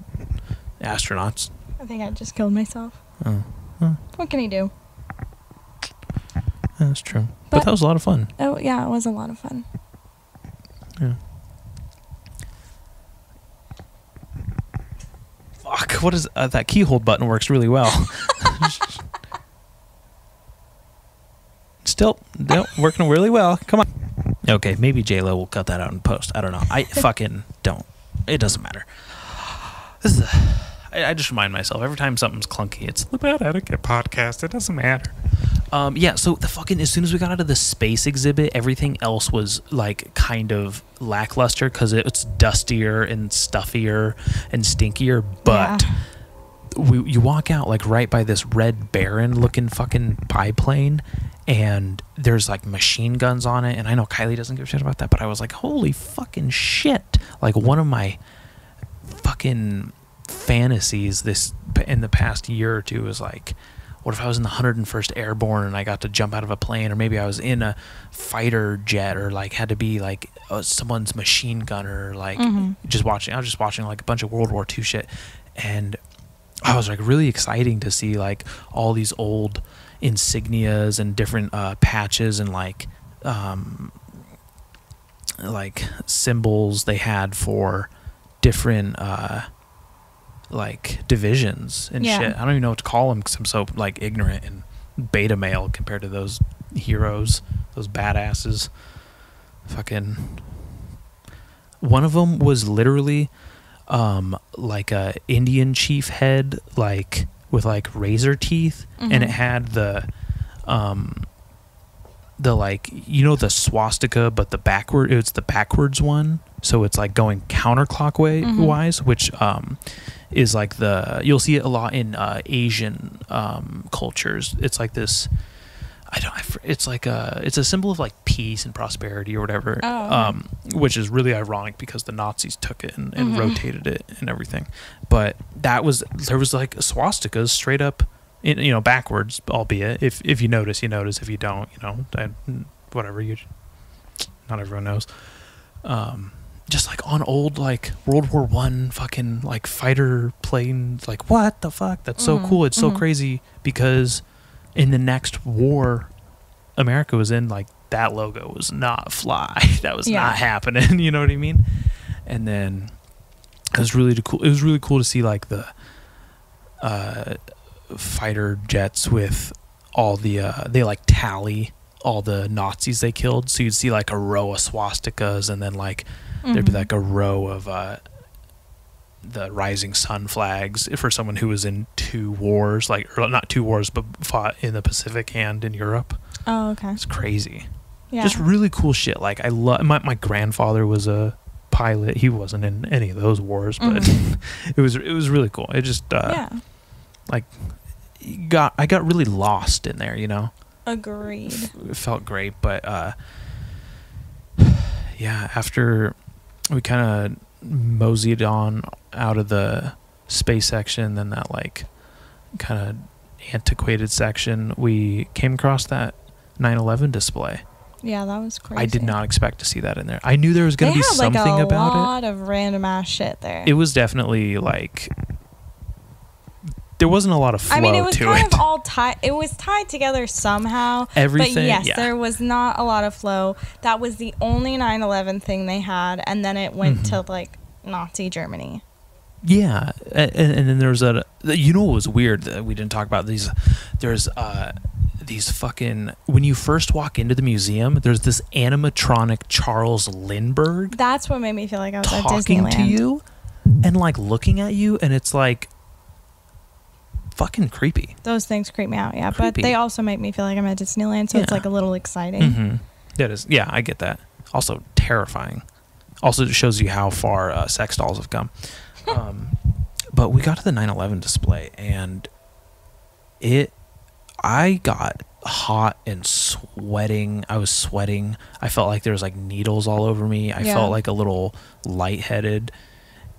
astronauts. I think I just killed myself. Oh. Huh. What can you do? That's true. But, but that was a lot of fun. Oh yeah, it was a lot of fun. Yeah. Fuck. What is uh, that keyhold button works really well. Still, no, working really well. Come on. Okay, maybe J Lo will cut that out in post. I don't know. I fucking don't. It doesn't matter. This is a, I, I just remind myself every time something's clunky, it's the Bad Etiquette Podcast. It doesn't matter. Um, yeah, so the fucking, as soon as we got out of the space exhibit, everything else was like kind of lackluster because it, it's dustier and stuffier and stinkier, but... Yeah. We, you walk out like right by this Red Baron looking fucking biplane and there's like machine guns on it, and I know Kyleigh doesn't give a shit about that, but I was like, holy fucking shit, like one of my fucking fantasies this in the past year or two is like, what if I was in the one hundred and first Airborne and I got to jump out of a plane, or maybe I was in a fighter jet, or like had to be like uh, someone's machine gunner, like mm-hmm. just watching I was just watching like a bunch of World War Two shit, and I was like really exciting to see like all these old insignias and different uh, patches and like um, like symbols they had for different uh, like divisions and yeah. shit. I don't even know what to call them because I'm so like ignorant and beta male compared to those heroes, those badasses. Fucking one of them was literally. Um, like a Indian chief head, like with like razor teeth, mm-hmm. and it had the, um, the like you know the swastika, but the backward it's the backwards one, so it's like going counterclockwise, mm-hmm. which um, is like the you'll see it a lot in uh, Asian um, cultures. It's like this, I don't, it's like a it's a symbol of like peace and prosperity or whatever. Oh, okay. Um, which is really ironic because the Nazis took it and, and mm-hmm. rotated it and everything. But that was there was like swastikas straight up, in, you know, backwards. Albeit, if if you notice, you notice. If you don't, you know, I, whatever. You, not everyone knows. Um, just like on old like World War One fucking like fighter planes. Like what the fuck? That's mm-hmm. so cool. It's mm-hmm. so crazy because in the next war America was in, like that logo was not fly. That was yeah. not happening. You know what I mean? And then it was really cool. It was really cool to see like the uh, fighter jets with all the uh, they like tally all the Nazis they killed. So you'd see like a row of swastikas, and then like mm-hmm. there'd be like a row of uh, the rising sun flags for someone who was in two wars, like or not two wars, but fought in the Pacific and in Europe. Oh, okay. It's crazy. Yeah. Just really cool shit. Like I love. My my grandfather was a pilot. He wasn't in any of those wars, but mm-hmm. it was it was really cool. It just uh, yeah. like got I got really lost in there. You know. Agreed. F it felt great, but uh, yeah. After we kind of moseyed on out of the space section, then that like kind of antiquated section, we came across that nine eleven display. Yeah, that was crazy. I did not expect to see that in there. I knew there was going to be something about it. They had like a lot of random ass shit there. It was definitely like there wasn't a lot of flow to it. I mean, it was kind of all tied. It was tied together somehow. Everything. But yes, yeah. there was not a lot of flow. That was the only nine eleven thing they had, and then it went mm-hmm. to like Nazi Germany. Yeah, and, and then there was a. You know what was weird that we didn't talk about? These, there's uh, these fucking, when you first walk into the museum, there's this animatronic Charles Lindbergh. That's what made me feel like I was talking at Disneyland. to you and like looking at you, and it's like fucking creepy. Those things creep me out, yeah. Creepy. But they also make me feel like I'm at Disneyland, so yeah. it's like a little exciting. Mm-hmm. That is, yeah, I get that. Also terrifying. Also, it shows you how far uh, sex dolls have come. Um, but we got to the nine eleven display, and it, I got hot and sweating. I was sweating. I felt like there was like needles all over me. I yeah. felt like a little lightheaded.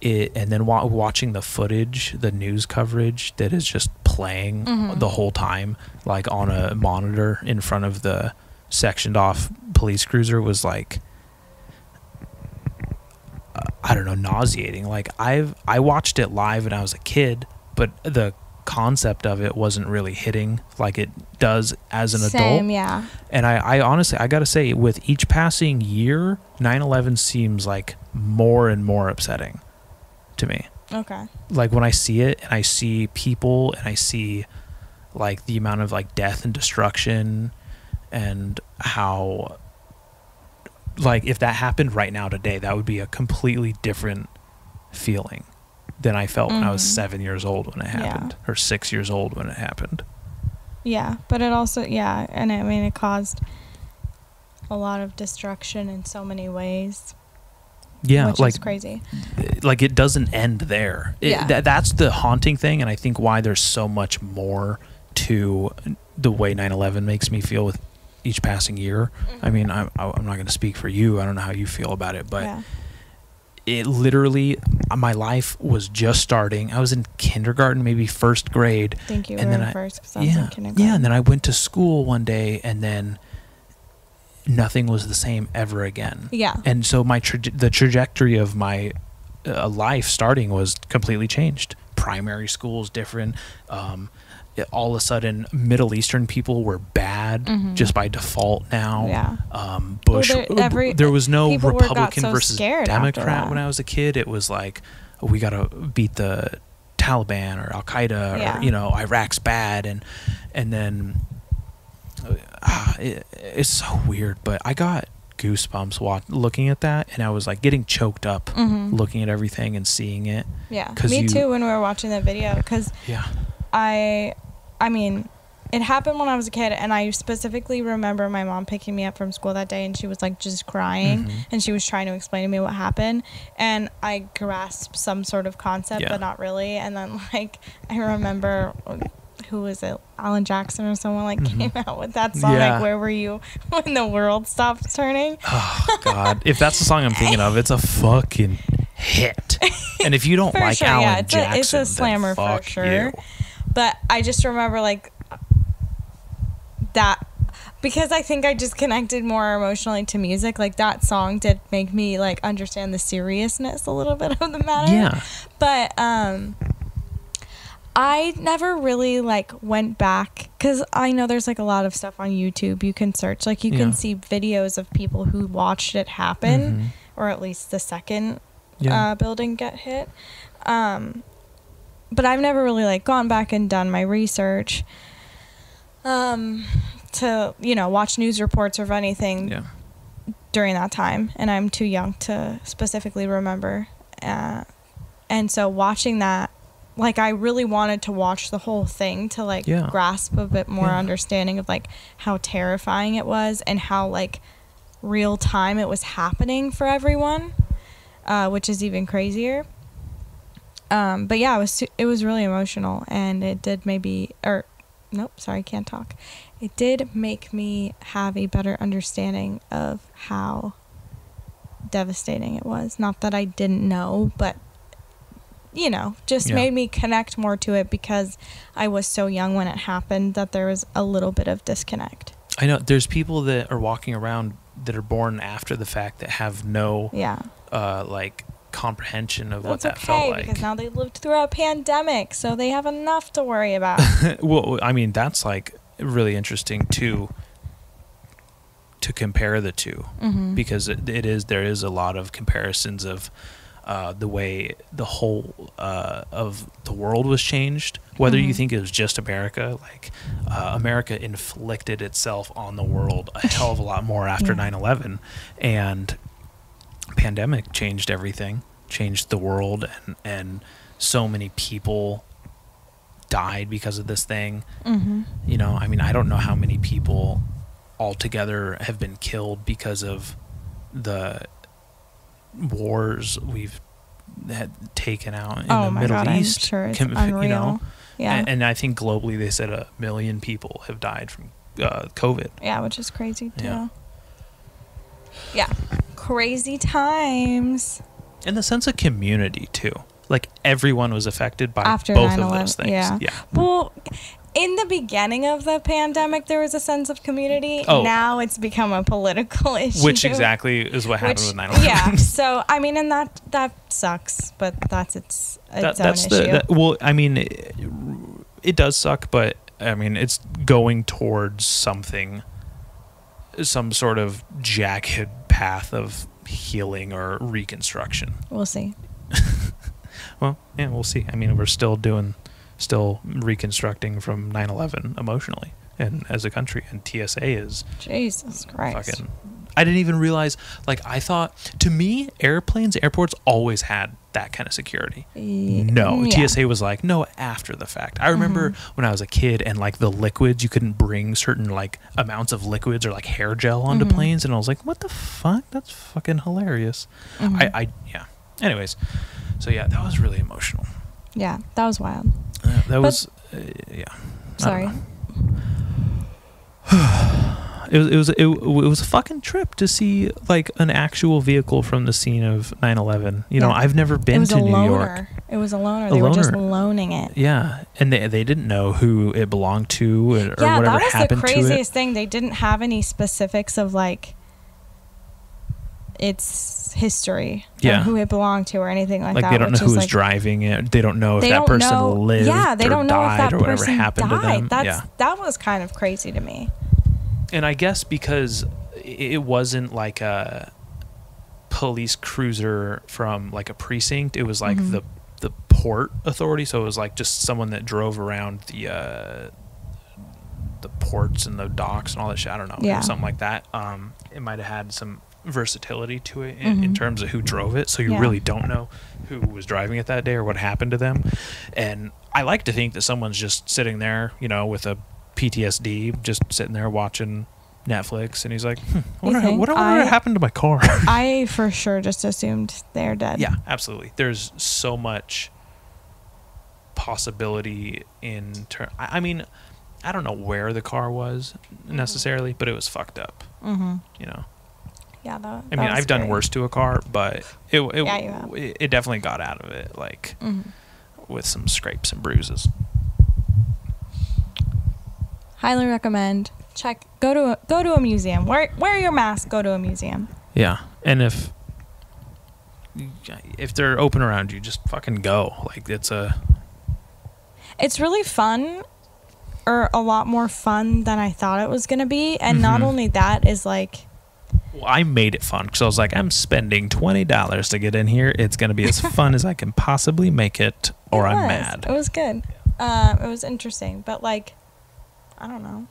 It, and then wa watching the footage, the news coverage that is just playing mm-hmm. the whole time, like on a monitor in front of the sectioned off police cruiser, was like, uh, I don't know, nauseating. Like I've, I watched it live when I was a kid, but the concept of it wasn't really hitting like it does as an Same, adult. Yeah. And I, I honestly, I gotta say, with each passing year, nine eleven seems like more and more upsetting to me. Okay. Like when I see it and I see people and I see like the amount of like death and destruction, and how like if that happened right now today, that would be a completely different feeling than I felt mm-hmm. when I was seven years old when it happened, yeah. or six years old when it happened. Yeah, but it also, yeah, and I mean, it caused a lot of destruction in so many ways. Yeah, which like is crazy. Like it doesn't end there. It, yeah. th that's the haunting thing, and I think why there's so much more to the way nine eleven makes me feel with each passing year. Mm-hmm. I mean, I'm, I'm not going to speak for you. I don't know how you feel about it, but. Yeah. It literally, my life was just starting. I was in kindergarten, maybe first grade. Thank you. And we then I, first, I was yeah, in kindergarten. Yeah, and then I went to school one day, and then nothing was the same ever again. Yeah. And so my tra the trajectory of my uh, life starting was completely changed. Primary school is different. Um, it, all of a sudden, Middle Eastern people were bad mm-hmm. just by default now. Yeah. Um, Bush, well, there, every, there was no Republican were, so versus Democrat when I was a kid. It was like, we got to beat the Taliban or Al Qaeda, yeah. or, you know, Iraq's bad. And, and then uh, it, it's so weird, but I got goosebumps watch, looking at that, and I was like getting choked up mm-hmm. looking at everything and seeing it. Yeah. Me you, too, when we were watching that video. Cause yeah. I, I mean, it happened when I was a kid, and I specifically remember my mom picking me up from school that day, and she was like just crying, mm-hmm. and she was trying to explain to me what happened, and I grasped some sort of concept, yeah. but not really. And then like I remember, who was it, Alan Jackson or someone like mm-hmm. came out with that song, yeah. like "Where Were You When the World Stopped Turning." Oh God! If that's the song I'm thinking of, it's a fucking hit. And if you don't like sure, Alan yeah, it's Jackson, a, it's a slammer for sure. You. But I just remember like that, because I think I just connected more emotionally to music. Like that song did make me like understand the seriousness a little bit of the matter. Yeah. But um, I never really like went back, because I know there's like a lot of stuff on YouTube you can search. Like you yeah. can see videos of people who watched it happen, mm-hmm. or at least the second yeah. uh, building get hit. Um, but I've never really like gone back and done my research um, to, you know, watch news reports or anything yeah. during that time. And I'm too young to specifically remember. Uh, and so watching that, like, I really wanted to watch the whole thing to like yeah. grasp a bit more yeah. understanding of like how terrifying it was and how like real time it was happening for everyone, uh, which is even crazier. Um, but yeah, it was, it was really emotional, and it did maybe, or nope, sorry, can't talk. It did make me have a better understanding of how devastating it was. Not that I didn't know, but you know, just yeah. made me connect more to it, because I was so young when it happened that there was a little bit of disconnect. I know there's people that are walking around that are born after the fact that have no, yeah. uh, like, comprehension of That's what that okay, felt like, because now they lived through a pandemic, so they have enough to worry about. Well, I mean, that's like really interesting too, to compare the two, mm-hmm. because it, it is there is a lot of comparisons of uh, the way the whole uh, of the world was changed, whether mm-hmm. you think it was just America, like uh, America inflicted itself on the world a hell of a lot more after yeah. nine eleven, and pandemic changed everything, changed the world, and, and so many people died because of this thing. Mm-hmm. You know, I mean, I don't know how many people altogether have been killed because of the wars we've had taken out in oh the my Middle God, East. I'm sure it's unreal. You know, yeah. And, and I think globally they said a million people have died from uh, COVID. Yeah, which is crazy too. Yeah. yeah, crazy times. And the sense of community too. Like everyone was affected by After both of those things. Yeah. yeah. Well, in the beginning of the pandemic, there was a sense of community. Oh. Now it's become a political issue. Which exactly is what happened Which, with nine eleven. Yeah. So, I mean, and that that sucks, but that's its, its that, own that's issue. The, that, well, I mean, it, it does suck, but I mean, it's going towards something, some sort of jagged path of healing or reconstruction. We'll see. Well, yeah, we'll see. I mean, we're still doing... still reconstructing from nine eleven emotionally and as a country, and T S A is Jesus Christ fucking, I didn't even realize, like, I thought, to me, airplanes, airports always had that kind of security. Yeah. No, yeah. T S A was like, no, after the fact. I remember mm-hmm. when I was a kid and, like, the liquids, you couldn't bring certain, like, amounts of liquids or, like, hair gel onto mm-hmm. planes, and I was like, what the fuck? That's fucking hilarious. Mm-hmm. I, I, yeah. Anyways, so, yeah, that was really emotional. Yeah, that was wild. Uh, that but, was, uh, yeah. Sorry. it was it was it, it was a fucking trip to see like an actual vehicle from the scene of nine eleven. You yeah. know, I've never been to New loner. York. It was a loaner. A they loner. were just loaning it. Yeah, and they they didn't know who it belonged to or, yeah, or whatever happened to it. Yeah, that was the craziest thing. They didn't have any specifics of like its history, yeah, or who it belonged to or anything like, like that. They don't know who was like, driving it. They don't know if they that person know, lived yeah, they or don't know died if that or whatever happened died. to them. That's, yeah. That was kind of crazy to me. And I guess because it wasn't like a police cruiser from like a precinct, it was like mm-hmm. the, the Port Authority. So it was like just someone that drove around the, uh, the ports and the docks and all that shit. I don't know. Yeah. Something like that. Um, it might've had some versatility to it in, mm-hmm. in terms of who drove it, so you yeah. really don't know who was driving it that day or what happened to them. And I like to think that someone's just sitting there, you know, with a P T S D, just sitting there watching Netflix, and he's like, hmm, what, are, what, I, what happened to my car? I for sure just assumed they're dead. Yeah, absolutely. There's so much possibility in ter- I, I mean, I don't know where the car was necessarily, mm-hmm. but it was fucked up. Mm-hmm. You know. Yeah, that, that I mean, I've scary. done worse to a car, but it it, yeah, it it definitely got out of it, like mm-hmm. with some scrapes and bruises. Highly recommend. Check. Go to a, go to a museum. Wear wear your mask. Go to a museum. Yeah, and if if they're open around you, just fucking go. Like it's a. It's really fun, or a lot more fun than I thought it was gonna be, and mm-hmm. not only that is like. Well, I made it fun because I was like, I'm spending twenty dollars to get in here. It's going to be as fun as I can possibly make it, or it I'm mad. It was good. Uh, it was interesting. But, like, I don't know.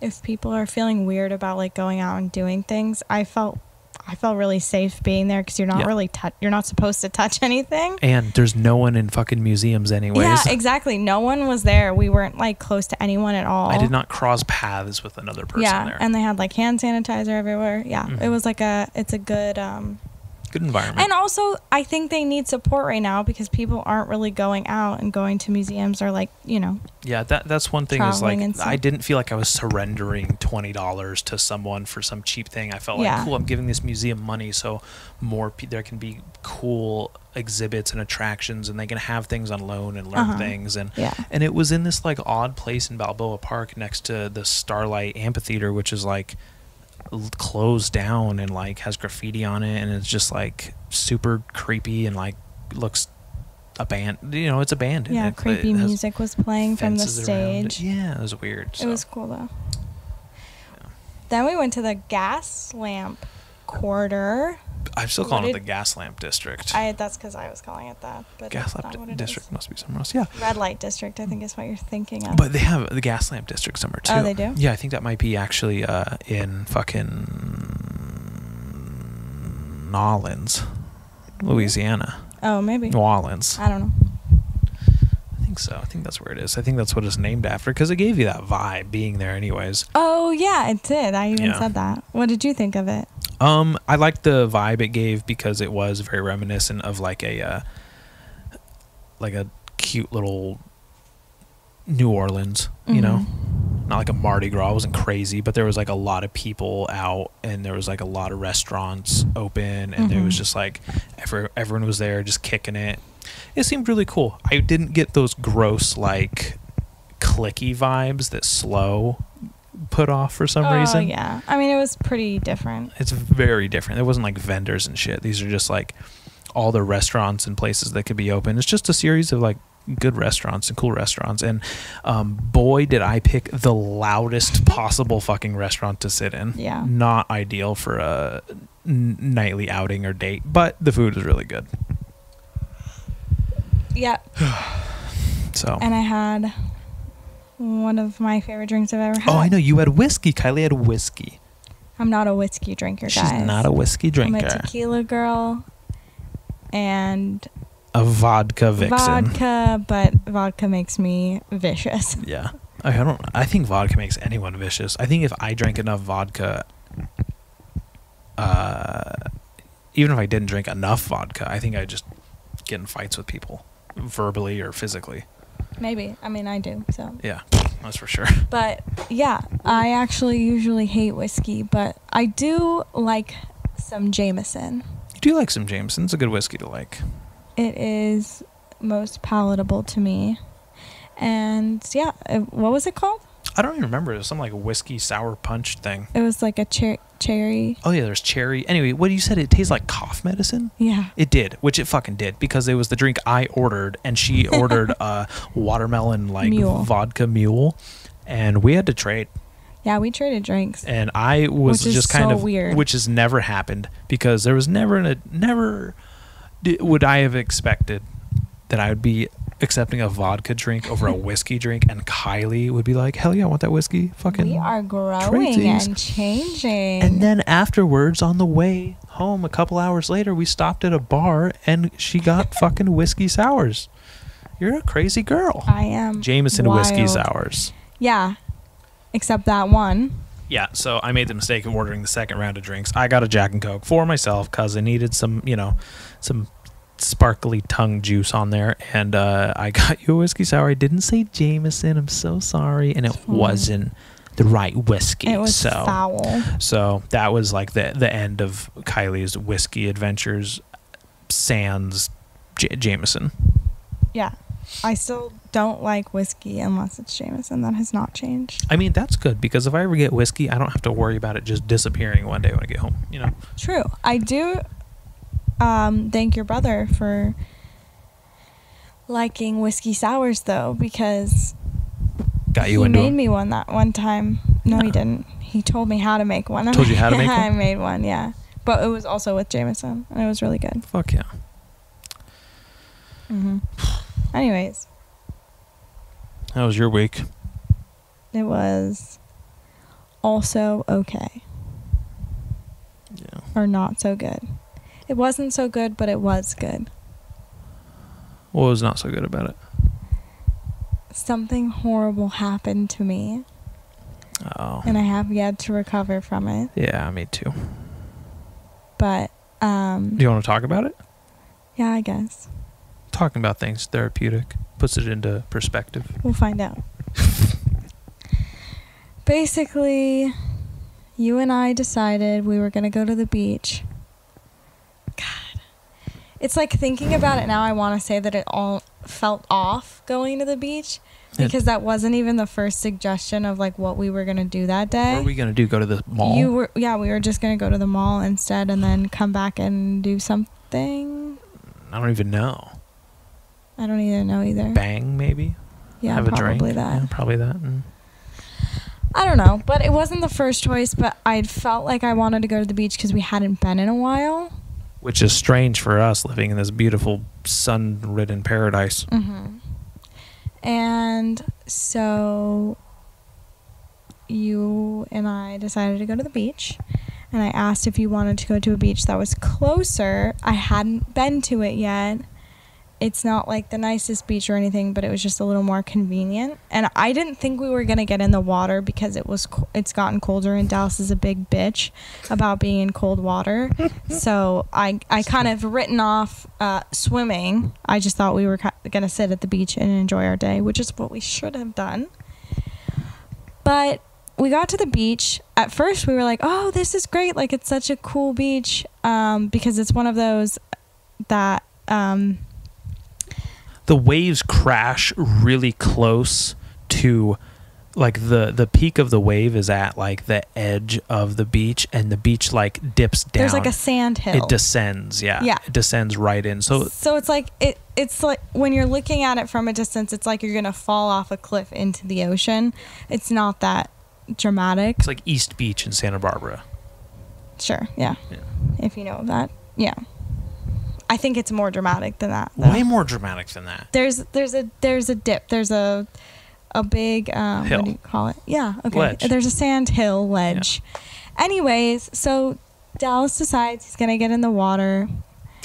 If people are feeling weird about, like, going out and doing things, I felt I felt really safe being there because you're not yeah. really tu- – you're not supposed to touch anything. And there's no one in fucking museums anyways. Yeah, exactly. No one was there. We weren't, like, close to anyone at all. I did not cross paths with another person yeah, there. Yeah, and they had, like, hand sanitizer everywhere. Yeah, mm-hmm. It was like a – it's a good um, – good environment. And also, I think they need support right now because people aren't really going out and going to museums or, like, you know. Yeah, that that's one thing is, like, I didn't feel like I was surrendering twenty dollars to someone for some cheap thing. I felt yeah. like, cool, I'm giving this museum money so more pe- there can be cool exhibits and attractions, and they can have things on loan and learn uh-huh. things. And yeah. and it was in this, like, odd place in Balboa Park next to the Starlight Amphitheater, which is, like, closed down and, like, has graffiti on it, and it's just, like, super creepy and, like, looks... a band, you know, it's abandoned. Yeah, it, creepy it music was playing from the stage. Yeah, it was weird. So. It was cool though. Yeah. Then we went to the Gaslamp Quarter, I'm still calling did, it the Gaslamp District. I that's because I was calling it that. But Gaslamp District is. Must be somewhere else. Yeah. Red Light District, I think, is what you're thinking of. But they have the Gaslamp District somewhere too. Oh, they do? Yeah, I think that might be actually uh, in fucking Nolens, Louisiana. Oh, maybe. New Orleans. I don't know. I think so. I think that's where it is. I think that's what it's named after because it gave you that vibe being there, anyways. Oh yeah, it did. I even yeah. said that. What did you think of it? Um, I liked the vibe it gave because it was very reminiscent of like a, uh, like a cute little New Orleans, you mm-hmm. know, not like a Mardi Gras. It wasn't crazy, but there was like a lot of people out and there was like a lot of restaurants open and mm-hmm. there was just like, every, everyone was there just kicking it. It seemed really cool. I didn't get those gross, like clicky vibes that slow put off for some oh, reason. Yeah, I mean it was pretty different. It's very different. There wasn't like vendors and shit. These are just like all the restaurants and places that could be open. It's just a series of like good restaurants and cool restaurants. And um, boy, did I pick the loudest possible fucking restaurant to sit in. Yeah, not ideal for a nightly outing or date, but the food was really good. Yeah. So. And I had one of my favorite drinks I've ever had. Oh, I know. You had whiskey. Kyleigh had whiskey. I'm not a whiskey drinker, guys. She's not a whiskey drinker. I'm a tequila girl and a vodka vixen. Vodka, but vodka makes me vicious. Yeah. I don't, I think vodka makes anyone vicious. I think if I drank enough vodka, uh, even if I didn't drink enough vodka, I think I'd just get in fights with people verbally or physically. Maybe. I mean, I do, so. Yeah, that's for sure. But, yeah, I actually usually hate whiskey, but I do like some Jameson. You do like some Jameson. It's a good whiskey to like. It is most palatable to me. And, yeah, it, what was it called? I don't even remember. It was some, like, whiskey sour punch thing. It was like a cher cherry. Oh, yeah, there's cherry. Anyway, what you said, it tastes like cough medicine? Yeah. It did, which it fucking did, because it was the drink I ordered, and she ordered a watermelon, like, mule. vodka mule, and we had to trade. Yeah, we traded drinks. And I was just kind so of... weird. Which has never happened, because there was never... A, never would I have expected that I would be... accepting a vodka drink over a whiskey drink, and Kyleigh would be like, hell yeah, I want that whiskey. Fucking we are growing tradesies. And changing. And then afterwards, on the way home a couple hours later, we stopped at a bar and she got fucking whiskey sours. You're a crazy girl. I am. Jameson wild. Whiskey sours. Yeah, except that one. Yeah, so I made the mistake of ordering the second round of drinks. I got a Jack and Coke for myself because I needed some, you know, some sparkly tongue juice on there, and uh I got you a whiskey sour. I didn't say Jameson, I'm so sorry, and it mm. wasn't the right whiskey. It was so foul. So that was like the the end of Kyleigh's whiskey adventures sans J Jameson. Yeah, I still don't like whiskey unless it's Jameson. That has not changed. I mean, that's good, because if I ever get whiskey, I don't have to worry about it just disappearing one day when I get home, you know. True. I do Um, thank your brother for liking whiskey sours, though, because got you he into made them. me one that one time. No, no, he didn't. He told me how to make one. Told you how to make one? I made one, yeah. But it was also with Jameson, and it was really good. Fuck yeah. Mm-hmm. Anyways. How was your week? It was also okay. Yeah. Or not so good. It wasn't so good, but it was good. What was not so good about it? Something horrible happened to me. Oh. And I have yet to recover from it. Yeah, me too. But, um... do you want to talk about it? Yeah, I guess. Talking about things therapeutic. Puts it into perspective. We'll find out. Basically, you and I decided we were going to go to the beach. God, it's like thinking about it now, I want to say that it all felt off going to the beach, because it, that wasn't even the first suggestion of like what we were going to do that day. What were we going to do? Go to the mall? You were, yeah, we were just going to go to the mall instead and then come back and do something. I don't even know. I don't even know either. Bang, maybe? Yeah, have probably a drink. That. Yeah, probably that. Mm. I don't know, but it wasn't the first choice, but I felt like I wanted to go to the beach because we hadn't been in a while. which is strange for us living in this beautiful sun-ridden paradise. Mm-hmm. And so you and I decided to go to the beach, and I asked if you wanted to go to a beach that was closer. I hadn't been to it yet. It's not like the nicest beach or anything, but it was just a little more convenient. And I didn't think we were going to get in the water because it was it's gotten colder, and Dallas is a big bitch about being in cold water. So I, I kind of written off uh, swimming. I just thought we were going to sit at the beach and enjoy our day, which is what we should have done. But we got to the beach. At first, we were like, oh, this is great. Like, it's such a cool beach um, because it's one of those that... Um, the waves crash really close to, like, the the peak of the wave is at, like, the edge of the beach, and the beach, like, dips down. There's like a sand hill. It descends. Yeah. Yeah. It descends right in. So so it's like it it's like when you're looking at it from a distance, it's like you're gonna fall off a cliff into the ocean. It's not that dramatic. It's like East Beach in Santa Barbara. Sure. Yeah. Yeah. If you know of that. Yeah. I think it's more dramatic than that. Though. Way more dramatic than that. There's there's a there's a dip. There's a a big um, hill. What do you call it? Yeah. Okay. Ledge. There's a sand hill ledge. Yeah. Anyways, so Dallas decides he's gonna get in the water.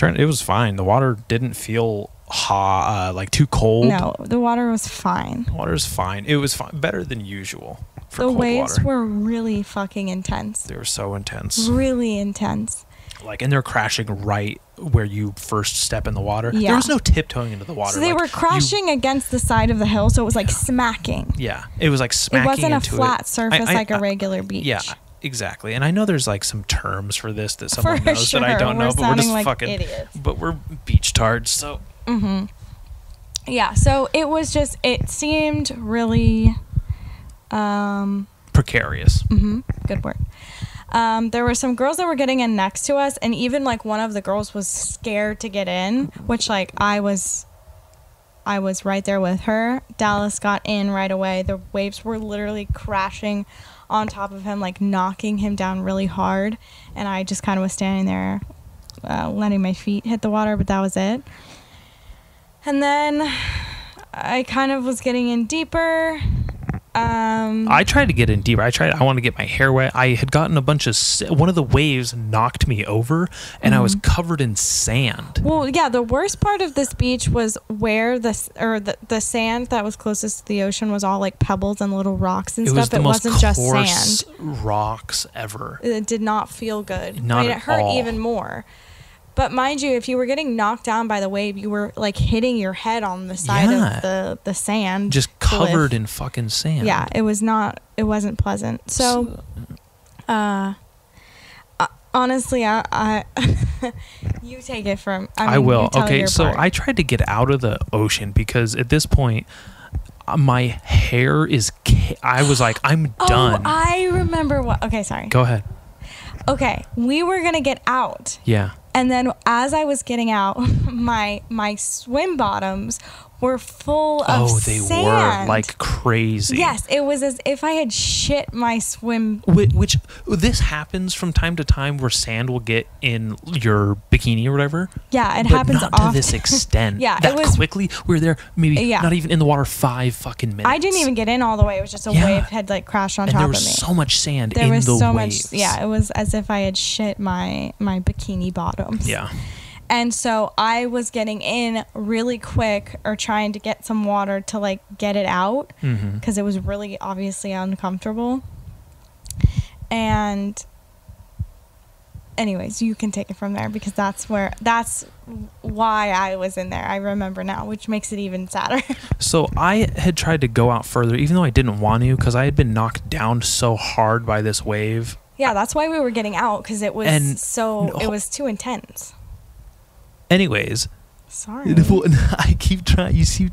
It was fine. The water didn't feel hot, uh, like too cold. No, the water was fine. The water's fine. It was fine. Better than usual. For the waves water. were really fucking intense. They were so intense. Really intense. Like, and they're crashing right where you first step in the water. Yeah. There was no tiptoeing into the water. So they like, were crashing you, against the side of the hill, so it was like yeah. smacking. Yeah, it was like smacking. It wasn't into a flat it. surface I, I, like I, a regular beach. Yeah, exactly. And I know there's like some terms for this that someone for knows sure. that I don't we're know, but we're just like fucking idiots. But we're beach tards, so. Mm-hmm. Yeah. So it was just. It seemed really. Um, Precarious. Mm-hmm. Good word. Um, there were some girls that were getting in next to us, and even like one of the girls was scared to get in, which like I was, I was right there with her. Dallas got in right away. The waves were literally crashing on top of him, like knocking him down really hard. And I just kind of was standing there, uh, letting my feet hit the water, but that was it. And then I kind of was getting in deeper. Um, I tried to get in deeper. I tried. I wanted to get my hair wet. I had gotten a bunch of one of the waves knocked me over, and mm-hmm. I was covered in sand. Well, yeah. The worst part of this beach was where the or the, the sand that was closest to the ocean was all like pebbles and little rocks and it stuff. Was the it most wasn't just sand. Rocks ever. It did not feel good. Not I mean, at it hurt all. Even more. But mind you, if you were getting knocked down by the wave, you were like hitting your head on the side yeah. of the, the sand. Just covered cliff. in fucking sand. Yeah, it was not, it wasn't pleasant. So, uh, uh honestly, I, I you take it from, I, mean, I will. Okay, so part. I tried to get out of the ocean because at this point, my hair is, I was like, I'm oh, done. I remember what, okay, sorry. Go ahead. Okay, we were going to get out. Yeah. And then as I was getting out, my my swim bottoms were full of sand. Oh, they sand. were like crazy. Yes, it was as if I had shit my swim. Which, which this happens from time to time where sand will get in your bikini or whatever. Yeah, it but happens not often. to this extent. yeah, that it was, quickly. We were there maybe yeah. not even in the water five fucking minutes. I didn't even get in all the way. It was just a yeah. wave had like crashed on and top of me. There was so much sand there in was the so waves. Much, yeah, it was as if I had shit my my bikini bottoms. Yeah. And so I was getting in really quick or trying to get some water to like get it out because mm-hmm. it was really obviously uncomfortable. And anyways, you can take it from there because that's where that's why I was in there. I remember now, which makes it even sadder. So I had tried to go out further, even though I didn't want to, because I had been knocked down so hard by this wave. Yeah, that's why we were getting out because it was and so no. it was too intense. Anyways, sorry. I keep trying. You see,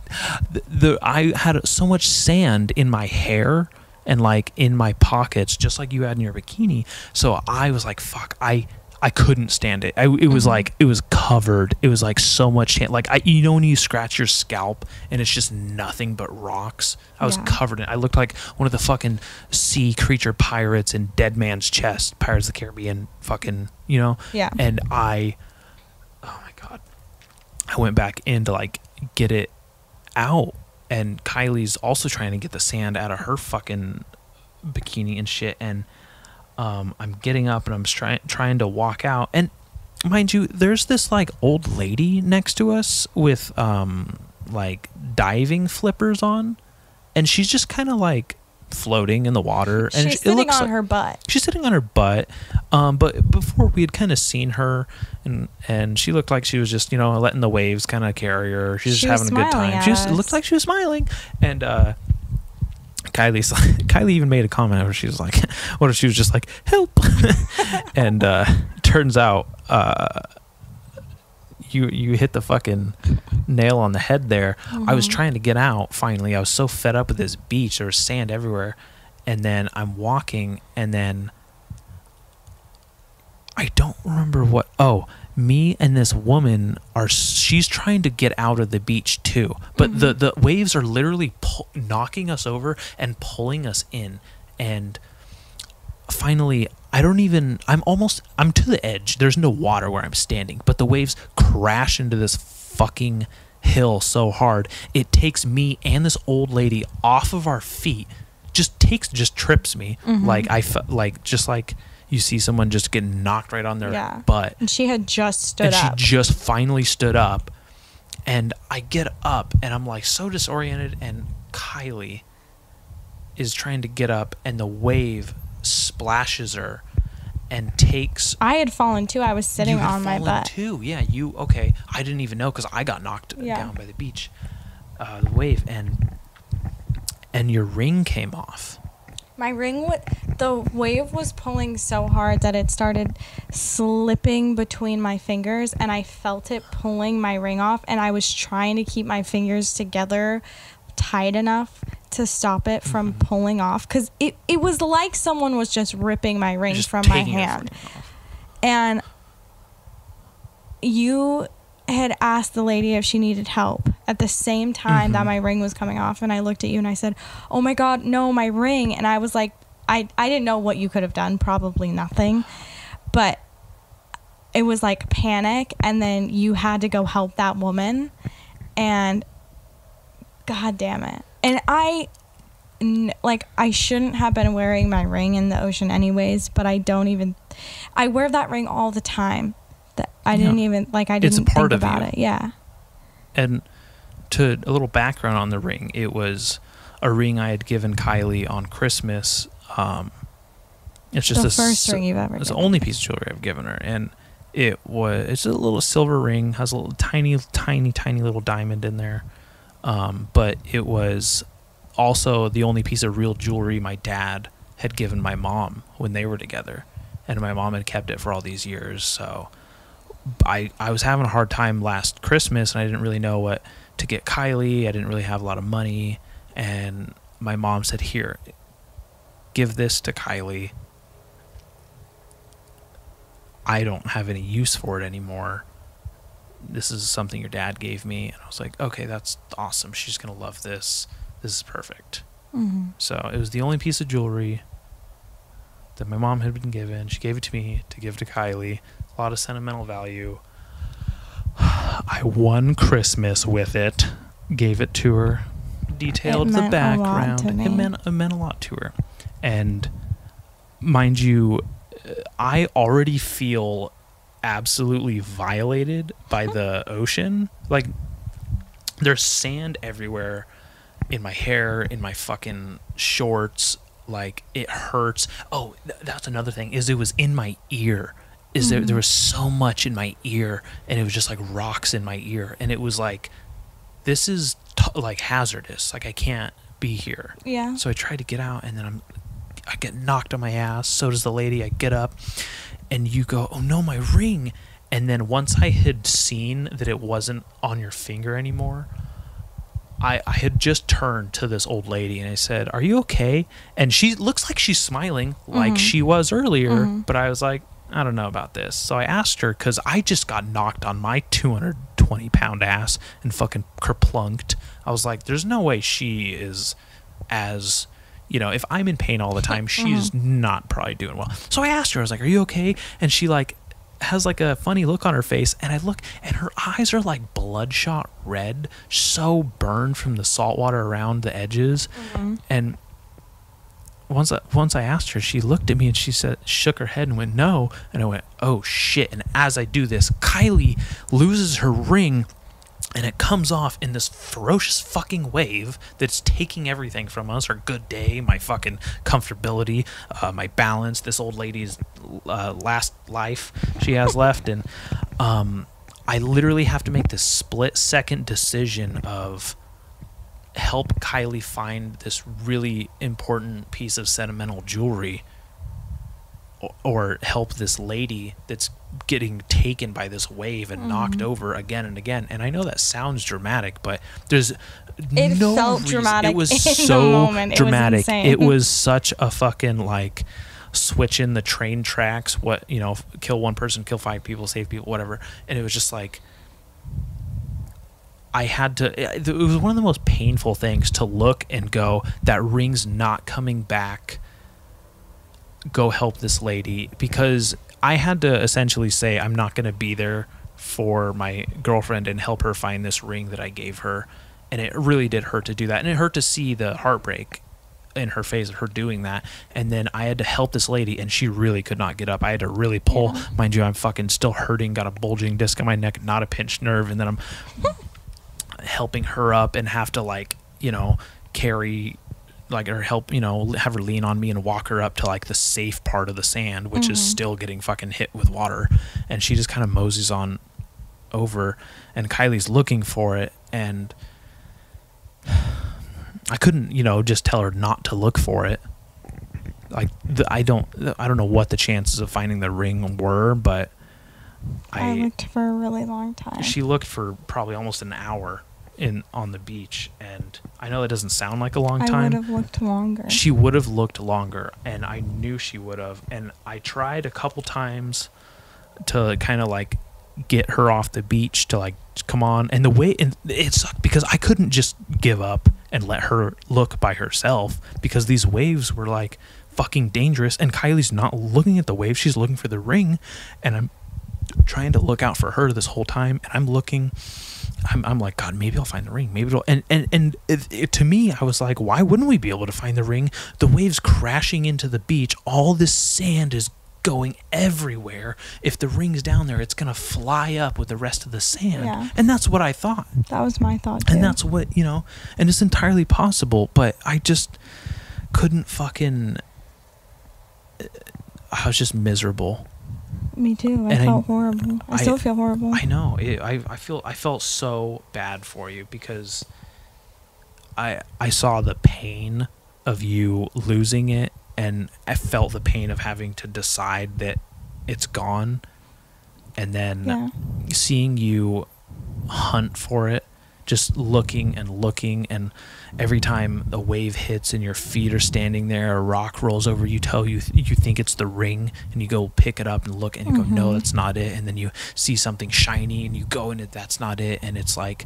the, the I had so much sand in my hair and like in my pockets, just like you had in your bikini. So I was like, "Fuck!" I I couldn't stand it. I, it mm-hmm. was like it was covered. It was like so much sand. Like I, you know, when you scratch your scalp and it's just nothing but rocks. I was yeah. covered in it. I looked like one of the fucking sea creature pirates in Dead Man's Chest, Pirates of the Caribbean. Fucking, you know. Yeah. And I. God, I went back in to like get it out, and Kylie's also trying to get the sand out of her fucking bikini and shit. And um, I'm getting up and I'm trying trying to walk out, and mind you, there's this like old lady next to us with um like diving flippers on, and she's just kind of like floating in the water, and she's sitting on her butt. She's sitting on her butt. Um, but before we had kind of seen her, and and she looked like she was just, you know, letting the waves kind of carry her. She's just having a good time. She just, it looked like she was smiling, and uh, Kylie's like, Kyleigh even made a comment where she was like, "What if she was just like help?" And uh, turns out uh, you you hit the fucking nail on the head there. Mm-hmm. I was trying to get out. Finally, I was so fed up with this beach. There was sand everywhere, and then I'm walking, and then I don't remember what. Oh, me and this woman are. She's trying to get out of the beach too, but mm-hmm. the the waves are literally pull, knocking us over and pulling us in, and finally. I don't even, I'm almost, I'm to the edge. There's no water where I'm standing, but the waves crash into this fucking hill so hard. It takes me and this old lady off of our feet, just takes, just trips me. Mm-hmm. Like I, like, just like you see someone just get knocked right on their yeah. butt. And she had just stood and up. And she just finally stood up, and I get up and I'm like so disoriented, and Kyleigh is trying to get up, and the wave splashes her and takes. I had fallen too. I was sitting on my butt too. Yeah, you okay? I didn't even know because I got knocked yeah. down by the beach, uh, the wave, and and your ring came off. My ring, w the wave was pulling so hard that it started slipping between my fingers, and I felt it pulling my ring off. And I was trying to keep my fingers together, tight enough to stop it from mm-hmm. pulling off, because it, it was like someone was just ripping my ring just from my hand. And you had asked the lady if she needed help at the same time mm-hmm. that my ring was coming off, and I looked at you and I said, "Oh my God, no, my ring." And I was like, I, I didn't know what you could have done, probably nothing, but it was like panic. And then you had to go help that woman, and God damn it. And I, like, I shouldn't have been wearing my ring in the ocean anyways, but I don't even, I wear that ring all the time. That I yeah. didn't even, like, I didn't it's a part think about you. It. Yeah. And to a little background on the ring, it was a ring I had given Kyleigh on Christmas. Um, it's just the first ring you've ever given. It's the only piece of jewelry I've given her. And it was, it's a little silver ring, has a little tiny, tiny, tiny little diamond in there. Um, but it was also the only piece of real jewelry my dad had given my mom when they were together, and my mom had kept it for all these years. So I, I was having a hard time last Christmas, and I didn't really know what to get Kyleigh. I didn't really have a lot of money, and my mom said, "Here, give this to Kyleigh. I don't have any use for it anymore. This is something your dad gave me." And I was like, okay, that's awesome. She's going to love this. This is perfect. Mm-hmm. So it was the only piece of jewelry that my mom had been given. She gave it to me to give to Kyleigh. A lot of sentimental value. I won Christmas with it, gave it to her, detailed the background. It meant, it meant a lot to her. And mind you, I already feel absolutely violated by the ocean. Like, there's sand everywhere, in my hair, in my fucking shorts. Like, it hurts. Oh, th that's another thing, is it was in my ear. Is mm. there, there was so much in my ear, and it was just like rocks in my ear, and it was like, this is t like hazardous. Like, I can't be here. Yeah. So I tried to get out, and then I'm, I get knocked on my ass. So does the lady. I get up. And you go, "Oh no, my ring." And then once I had seen that it wasn't on your finger anymore, I, I had just turned to this old lady and I said, "Are you okay?" And she looks like she's smiling like mm-hmm. she was earlier, mm-hmm. but I was like, I don't know about this. So I asked her, because I just got knocked on my two hundred twenty pound ass and fucking kerplunked. I was like, there's no way she is as... You know, if I'm in pain all the time, she's mm-hmm. not probably doing well. So I asked her, I was like, "Are you okay?" And she like has like a funny look on her face, and I look and her eyes are like bloodshot red, so burned from the salt water around the edges. Mm-hmm. And once I, once I asked her, she looked at me and she said, shook her head and went, no. And I went, oh shit. And as I do this, Kyleigh loses her ring and it comes off in this ferocious fucking wave that's taking everything from us. Her good day, my fucking comfortability, uh, my balance, this old lady's uh, last life she has left. And um, I literally have to make this split second decision of help Kyleigh find this really important piece of sentimental jewelry, or, or help this lady that's getting taken by this wave and mm-hmm. knocked over again and again. And I know that sounds dramatic, but there's it no felt reason. Dramatic. It was so dramatic. It was, it was such a fucking like switch in the train tracks. What, you know, kill one person, kill five people, save people, whatever. And it was just like, I had to, it was one of the most painful things to look and go, that ring's not coming back. Go help this lady. Because I had to essentially say, I'm not going to be there for my girlfriend and help her find this ring that I gave her. And it really did hurt to do that. And it hurt to see the heartbreak in her face of her doing that. And then I had to help this lady, and she really could not get up. I had to really pull. Yeah. Mind you, I'm fucking still hurting, got a bulging disc in my neck, not a pinched nerve. And then I'm helping her up and have to, like, you know, carry, like, or help, you know, have her lean on me and walk her up to like the safe part of the sand, which mm-hmm. is still getting fucking hit with water. And she just kind of moseys on over, and Kylie's looking for it. And I couldn't, you know, just tell her not to look for it. Like, the, I don't, I don't know what the chances of finding the ring were, but I, I looked for a really long time. She looked for probably almost an hour in on the beach, and I know that doesn't sound like a long time. I would have looked longer. She would have looked longer, and I knew she would have. And I tried a couple times to kind of like get her off the beach, to like come on. And the way, and it sucked because I couldn't just give up and let her look by herself, because these waves were like fucking dangerous, and Kylie's not looking at the wave, she's looking for the ring, and I'm trying to look out for her this whole time. And I'm looking, I'm, I'm like, God, maybe I'll find the ring. Maybe it'll, and, and, and it, it, to me, I was like, why wouldn't we be able to find the ring? The waves crashing into the beach. All this sand is going everywhere. If the ring's down there, it's going to fly up with the rest of the sand. Yeah. And that's what I thought. That was my thought too. And that's what, you know, and it's entirely possible, but I just couldn't fucking, I was just miserable. Me too. I and felt I, horrible. I, I still feel horrible. I know. It, I I feel I felt so bad for you, because I I saw the pain of you losing it, and I felt the pain of having to decide that it's gone, and then yeah. seeing you hunt for it, just looking and looking, and every time a wave hits and your feet are standing there, a rock rolls over, you tell you th you think it's the ring, and you go pick it up and look, and you mm-hmm. go, no, that's not it. And then you see something shiny and you go, and it, that's not it. And it's like,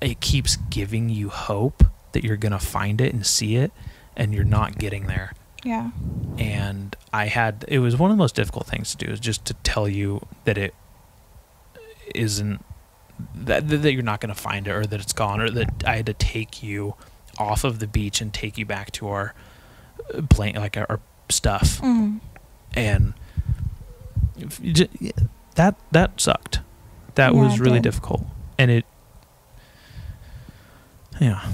it keeps giving you hope that you're gonna find it and see it, and you're not getting there. Yeah. And I had, it was one of the most difficult things to do, is just to tell you that it isn't, That, that you're not going to find it, or that it's gone, or that I had to take you off of the beach and take you back to our blank, like our, our stuff. Mm-hmm. And just, that that sucked. That yeah, was really difficult. And it, yeah.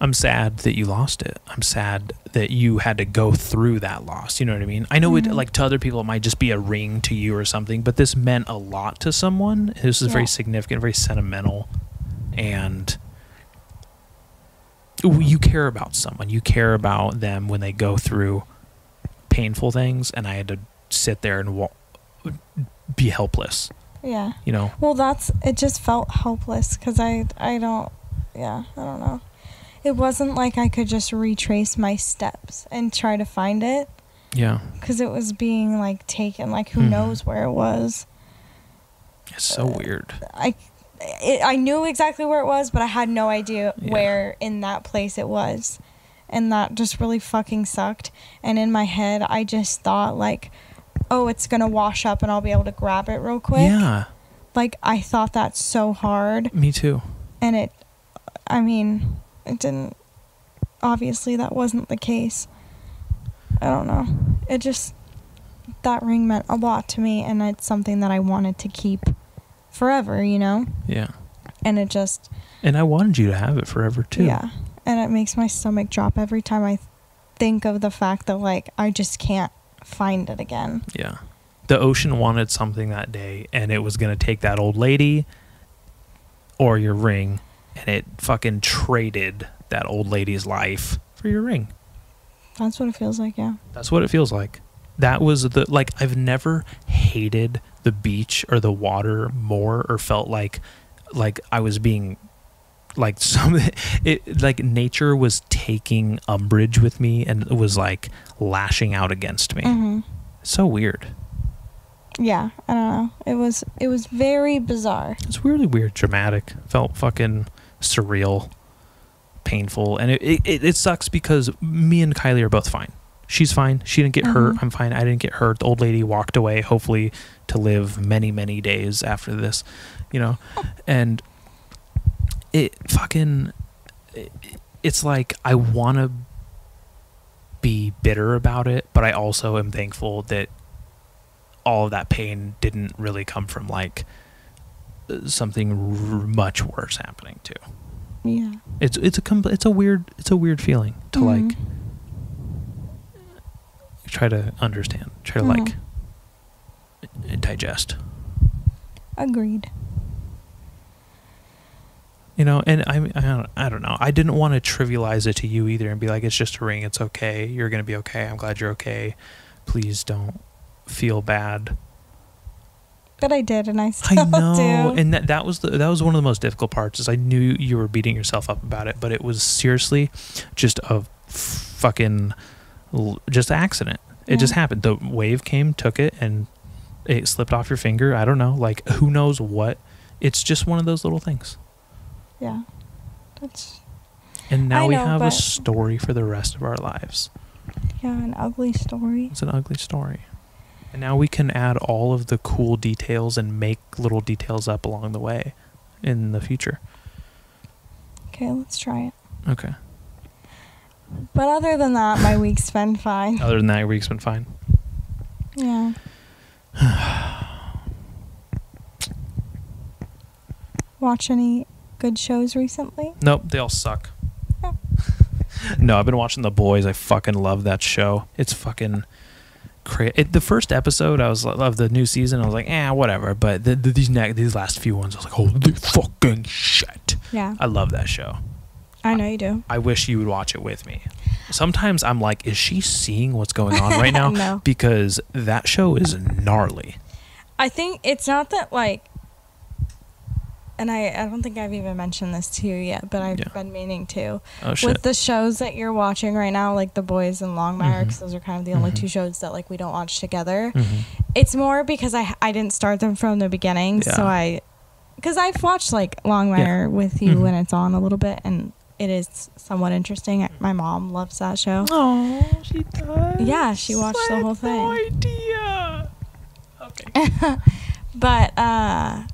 I'm sad that you lost it. I'm sad that you had to go through that loss. You know what I mean? I know mm-hmm. it, like, to other people, it might just be a ring to you or something, but this meant a lot to someone. This is yeah. very significant, very sentimental. And you care about someone. You care about them when they go through painful things. And I had to sit there and wa be helpless. Yeah. You know? Well, that's, it just felt helpless, because I, I don't, yeah, I don't know. It wasn't like I could just retrace my steps and try to find it. Yeah. Because it was being, like, taken. Like, who mm. knows where it was. It's so uh, weird. I, it, I knew exactly where it was, but I had no idea yeah. where in that place it was. And that just really fucking sucked. And in my head, I just thought, like, oh, it's going to wash up and I'll be able to grab it real quick. Yeah. Like, I thought that so hard. Me too. And it, I mean, it didn't, obviously that wasn't the case. I don't know. It just, that ring meant a lot to me, and it's something that I wanted to keep forever, you know? Yeah. And it just. And I wanted you to have it forever too. Yeah. And it makes my stomach drop every time I think of the fact that, like, I just can't find it again. Yeah. The ocean wanted something that day, and it was going to take that old lady or your ring, and it fucking traded that old lady's life for your ring. That's what it feels like, yeah. That's what it feels like. That was the, like, I've never hated the beach or the water more, or felt like, like I was being, like, some, it, like, nature was taking umbrage with me and was, like, lashing out against me. Mm-hmm. So weird. Yeah, I don't know. It was, it was very bizarre. It's weirdly weird, dramatic, felt fucking surreal, painful, and it, it, it sucks because me and Kyleigh are both fine. She's fine. She didn't get mm-hmm. hurt. I'm fine. I didn't get hurt. The old lady walked away, hopefully to live many, many days after this, you know? And it fucking, it, it's like, I want to be bitter about it, but I also am thankful that all of that pain didn't really come from, like, something r much worse happening too. Yeah. It's, it's a, it's a weird, it's a weird feeling to mm-hmm. like, try to understand, try to mm-hmm. like digest. Agreed. You know, and I, I don't, I don't know. I didn't want to trivialize it to you either and be like, it's just a ring. It's okay. You're going to be okay. I'm glad you're okay. Please don't feel bad. But I did, and I still I know. do. And that, that was the, that was one of the most difficult parts, is I knew you were beating yourself up about it, but it was seriously just a fucking, just an accident. It yeah. just happened. The wave came, took it, and it slipped off your finger. I don't know. Like, who knows what? It's just one of those little things. Yeah. That's. And now I we know, have a story for the rest of our lives. Yeah, an ugly story. It's an ugly story. And now we can add all of the cool details and make little details up along the way in the future. Okay, let's try it. Okay. But other than that, my week's been fine. Other than that, your week's been fine. Yeah. Watch any good shows recently? Nope, they all suck. Oh. No, I've been watching The Boys. I fucking love that show. It's fucking crazy. It, the first episode, I was of the new season, I was like, eh, whatever. But the, the, these next, these last few ones, I was like, holy fucking shit. Yeah. I love that show. I know you do. I wish you would watch it with me. Sometimes I'm like, is she seeing what's going on right now? No. Because that show is gnarly. I think it's not that, like, and I, I don't think I've even mentioned this to you yet, but I've yeah. been meaning to. Oh, shit. With the shows that you're watching right now, like The Boys and Longmire, because mm-hmm. those are kind of the only mm-hmm. two shows that, like, we don't watch together. Mm-hmm. It's more because I, I didn't start them from the beginning, yeah. so I... Because I've watched, like, Longmire yeah. with you mm-hmm. when it's on a little bit, and... It is somewhat interesting. My mom loves that show. Oh, she does. Yeah, she watched I the whole thing. No idea. Okay. But uh,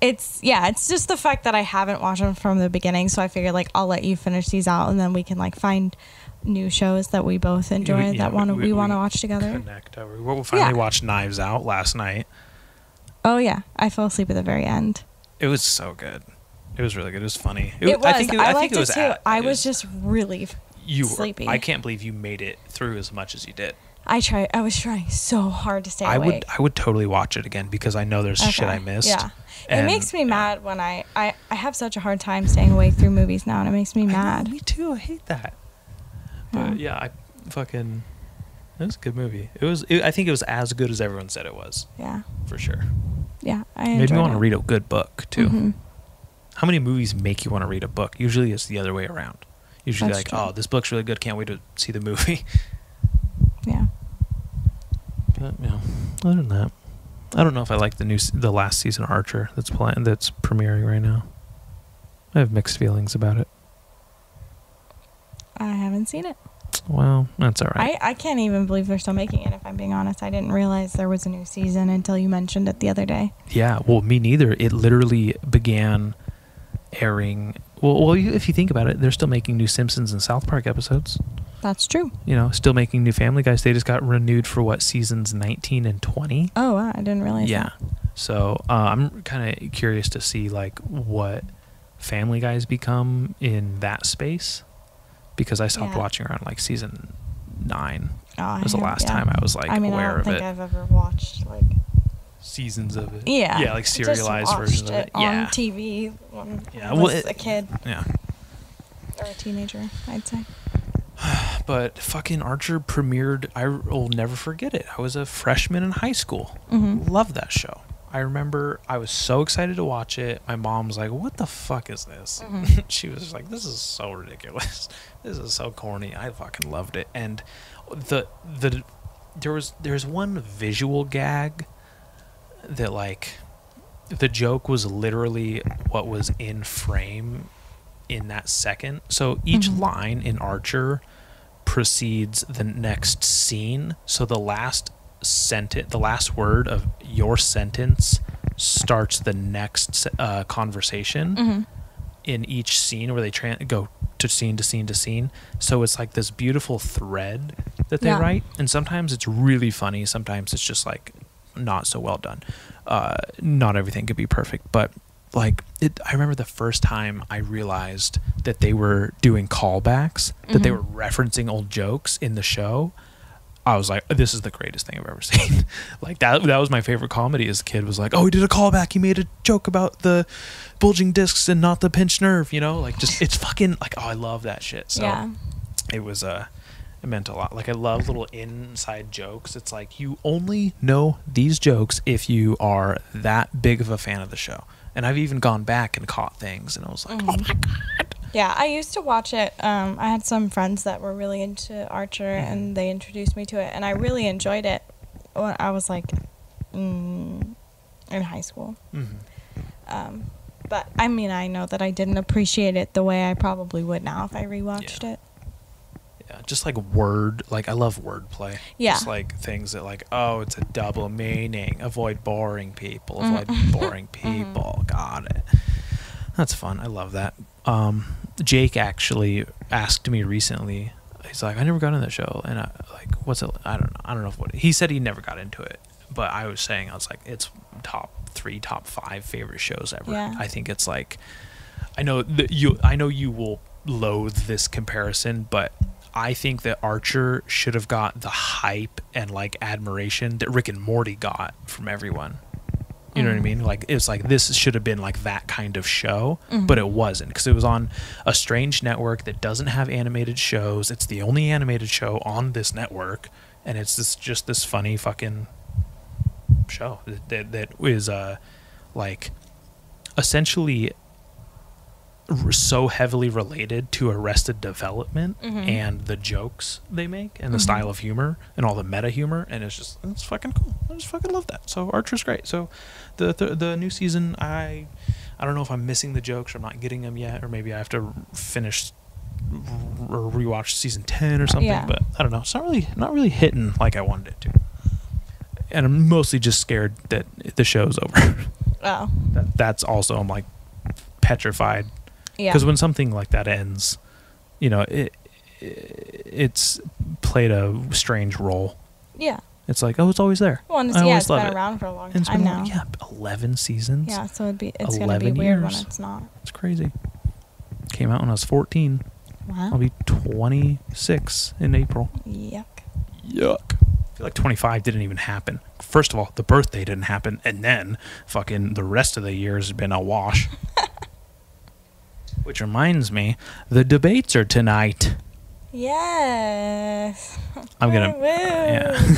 it's yeah, it's just the fact that I haven't watched them from the beginning, so I figured, like, I'll let you finish these out, and then we can, like, find new shows that we both enjoy yeah, that want we, we, we want to watch together. Connect over. Well, we finally yeah. watched Knives Out last night. Oh yeah, I fell asleep at the very end. It was so good. It was really good. It was funny. It, it was. I, think it, I, I liked think it, it was too. At, I it was, was just really you sleepy. Were, I can't believe you made it through as much as you did. I tried. I was trying so hard to stay I awake. Would, I would totally watch it again because I know there's okay. shit I missed. Yeah. And, it makes me yeah. mad when I, I... I have such a hard time staying awake through movies now, and it makes me mad. I know, me too. I hate that. But, yeah. yeah, I fucking... It was a good movie. It was. It, I think it was as good as everyone said it was. Yeah. For sure. Yeah, I Made me want to read a good book, too. Mm-hmm. How many movies make you want to read a book? Usually it's the other way around. Usually That's like, true. oh, this book's really good. Can't wait to see the movie. Yeah. But, you know, other than that, I don't know if I like the new, the last season of Archer that's playing, that's premiering right now. I have mixed feelings about it. I haven't seen it. Well, that's all right. I, I can't even believe they're still making it, if I'm being honest. I didn't realize there was a new season until you mentioned it the other day. Yeah, well, me neither. It literally began airing. Well, well you, if you think about it, they're still making new Simpsons and South Park episodes. That's true. You know, still making new Family Guys. They just got renewed for, what, seasons nineteen and twenty? Oh, wow. I didn't realize yeah. that. Yeah. So uh, I'm kind of curious to see, like, what Family Guys become in that space. Because I stopped yeah. watching around like season nine. Oh, was the last yeah. time I was like I mean, aware of it. I don't think I've ever watched like seasons of it. Yeah, yeah, like serialized versions of it. it on yeah, on T V when yeah. I was well, it, a kid. Yeah, or a teenager, I'd say. But fucking Archer premiered. I will never forget it. I was a freshman in high school. Mm-hmm. Loved that show. I remember I was so excited to watch it. My mom was like, what the fuck is this? Mm-hmm. She was just like, this is so ridiculous. This is so corny. I fucking loved it. And the the there was there's one visual gag that, like, the joke was literally what was in frame in that second. So each mm-hmm. line in Archer precedes the next scene. So the last sentence, the last word of your sentence starts the next uh, conversation mm-hmm. in each scene where they tra go to scene to scene to scene. So it's like this beautiful thread that they yeah. write. And sometimes it's really funny. Sometimes it's just like not so well done. Uh, not everything could be perfect, but like it, I remember the first time I realized that they were doing callbacks, mm-hmm. that they were referencing old jokes in the show. I was like, this is the greatest thing I've ever seen. Like that that was my favorite comedy as a kid, was like, oh, he did a callback. He made a joke about the bulging discs and not the pinched nerve, you know? Like just it's fucking like, oh, I love that shit. So yeah. it was uh it meant a lot. Like I love little inside jokes. It's like you only know these jokes if you are that big of a fan of the show. And I've even gone back and caught things and I was like, mm. oh my God. Yeah, I used to watch it. Um, I had some friends that were really into Archer, and they introduced me to it, and I really enjoyed it when I was, like, mm, in high school. Mm-hmm. um, but, I mean, I know that I didn't appreciate it the way I probably would now if I rewatched yeah. it. Yeah, just, like, word. Like, I love wordplay. Yeah. Just, like, things that, like, oh, it's a double meaning. Avoid boring people. Avoid mm-hmm. boring people. Mm-hmm. Got it. That's fun. I love that. Um, Jake actually asked me recently. He's like, I never got into that show, and I like, what's it? I don't know. I don't know if what he said. He never got into it, but I was saying I was like, it's top three, top five favorite shows ever. Yeah. I think it's like, I know that you, I know you will loathe this comparison, but I think that Archer should have got the hype and like admiration that Rick and Morty got from everyone. You know what I mean? Like it was like this should have been like that kind of show, mm-hmm. but it wasn't because it was on a strange network that doesn't have animated shows. It's the only animated show on this network, and it's this, just this funny fucking show that that is uh like essentially so heavily related to Arrested Development mm-hmm. and the jokes they make and the mm-hmm. style of humor and all the meta humor, and it's just it's fucking cool. I just fucking love that. So Archer's great. So the the, the new season, I I don't know if I'm missing the jokes or I'm not getting them yet, or maybe I have to finish or rewatch season ten or something. Yeah. But I don't know. It's not really not really hitting like I wanted it to, and I'm mostly just scared that the show's over. Oh, that, that's also I'm like petrified. Yeah. Because when something like that ends, you know, it, it it's played a strange role. Yeah. It's like, oh, it's always there. Well, and it's, I yeah, it's been it. around for a long time been, now. Yeah, eleven seasons. Yeah, so it'd be, it's going to be weird years. when it's not. It's crazy. Came out when I was fourteen. Wow. I'll be twenty-six in April. Yuck. Yuck. I feel like twenty-five didn't even happen. First of all, the birthday didn't happen. And then fucking the rest of the years has been a wash. Which reminds me, the debates are tonight. Yes. I'm going to... Uh, yeah.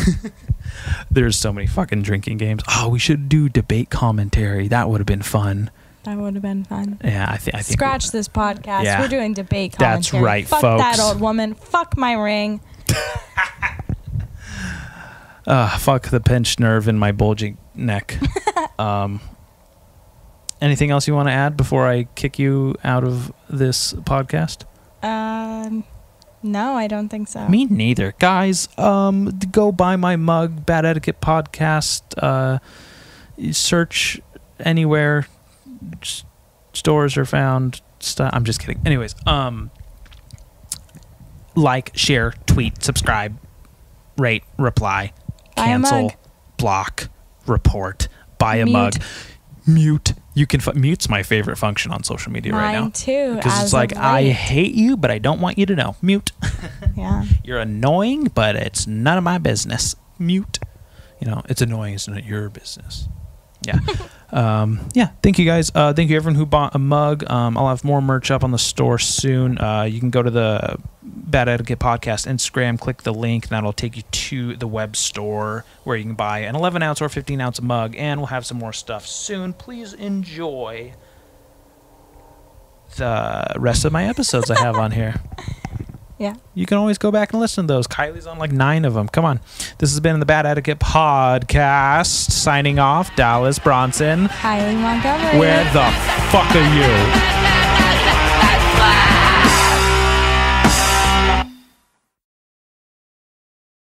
There's so many fucking drinking games. Oh, we should do debate commentary. That would have been fun. That would have been fun. Yeah, I, th I think... Scratch we, this podcast. Yeah. We're doing debate commentary. That's right, Fuck folks. Fuck that old woman. Fuck my ring. uh, fuck the pinched nerve in my bulging neck. um... Anything else you want to add before I kick you out of this podcast? Um, No, I don't think so. Me neither. Guys, um, go buy my mug, Bad Etiquette Podcast. Uh, search anywhere s stores are found. St I'm just kidding. Anyways, um, like, share, tweet, subscribe, rate, reply, buy cancel, block, report, buy a mute. mug, mute. You can f mute's my favorite function on social media Mine right now. Mine too. Because it's like, I hate you, but I don't want you to know. Mute. Yeah. You're annoying, but it's none of my business. Mute. You know, it's annoying. It's not your business. Yeah. um, yeah. Thank you, guys. Uh, thank you, everyone who bought a mug. Um, I'll have more merch up on the store soon. Uh, you can go to the Bad Etiquette Podcast Instagram, click the link, and that'll take you to the web store where you can buy an eleven ounce or fifteen ounce mug, and we'll have some more stuff soon. Please enjoy the rest of my episodes I have on here. Yeah. You can always go back and listen to those. Kylie's on like nine of them. Come on. This has been the Bad Etiquette Podcast. Signing off, Dallas Bronson. Kyleigh Montgomery. Where the fuck are you?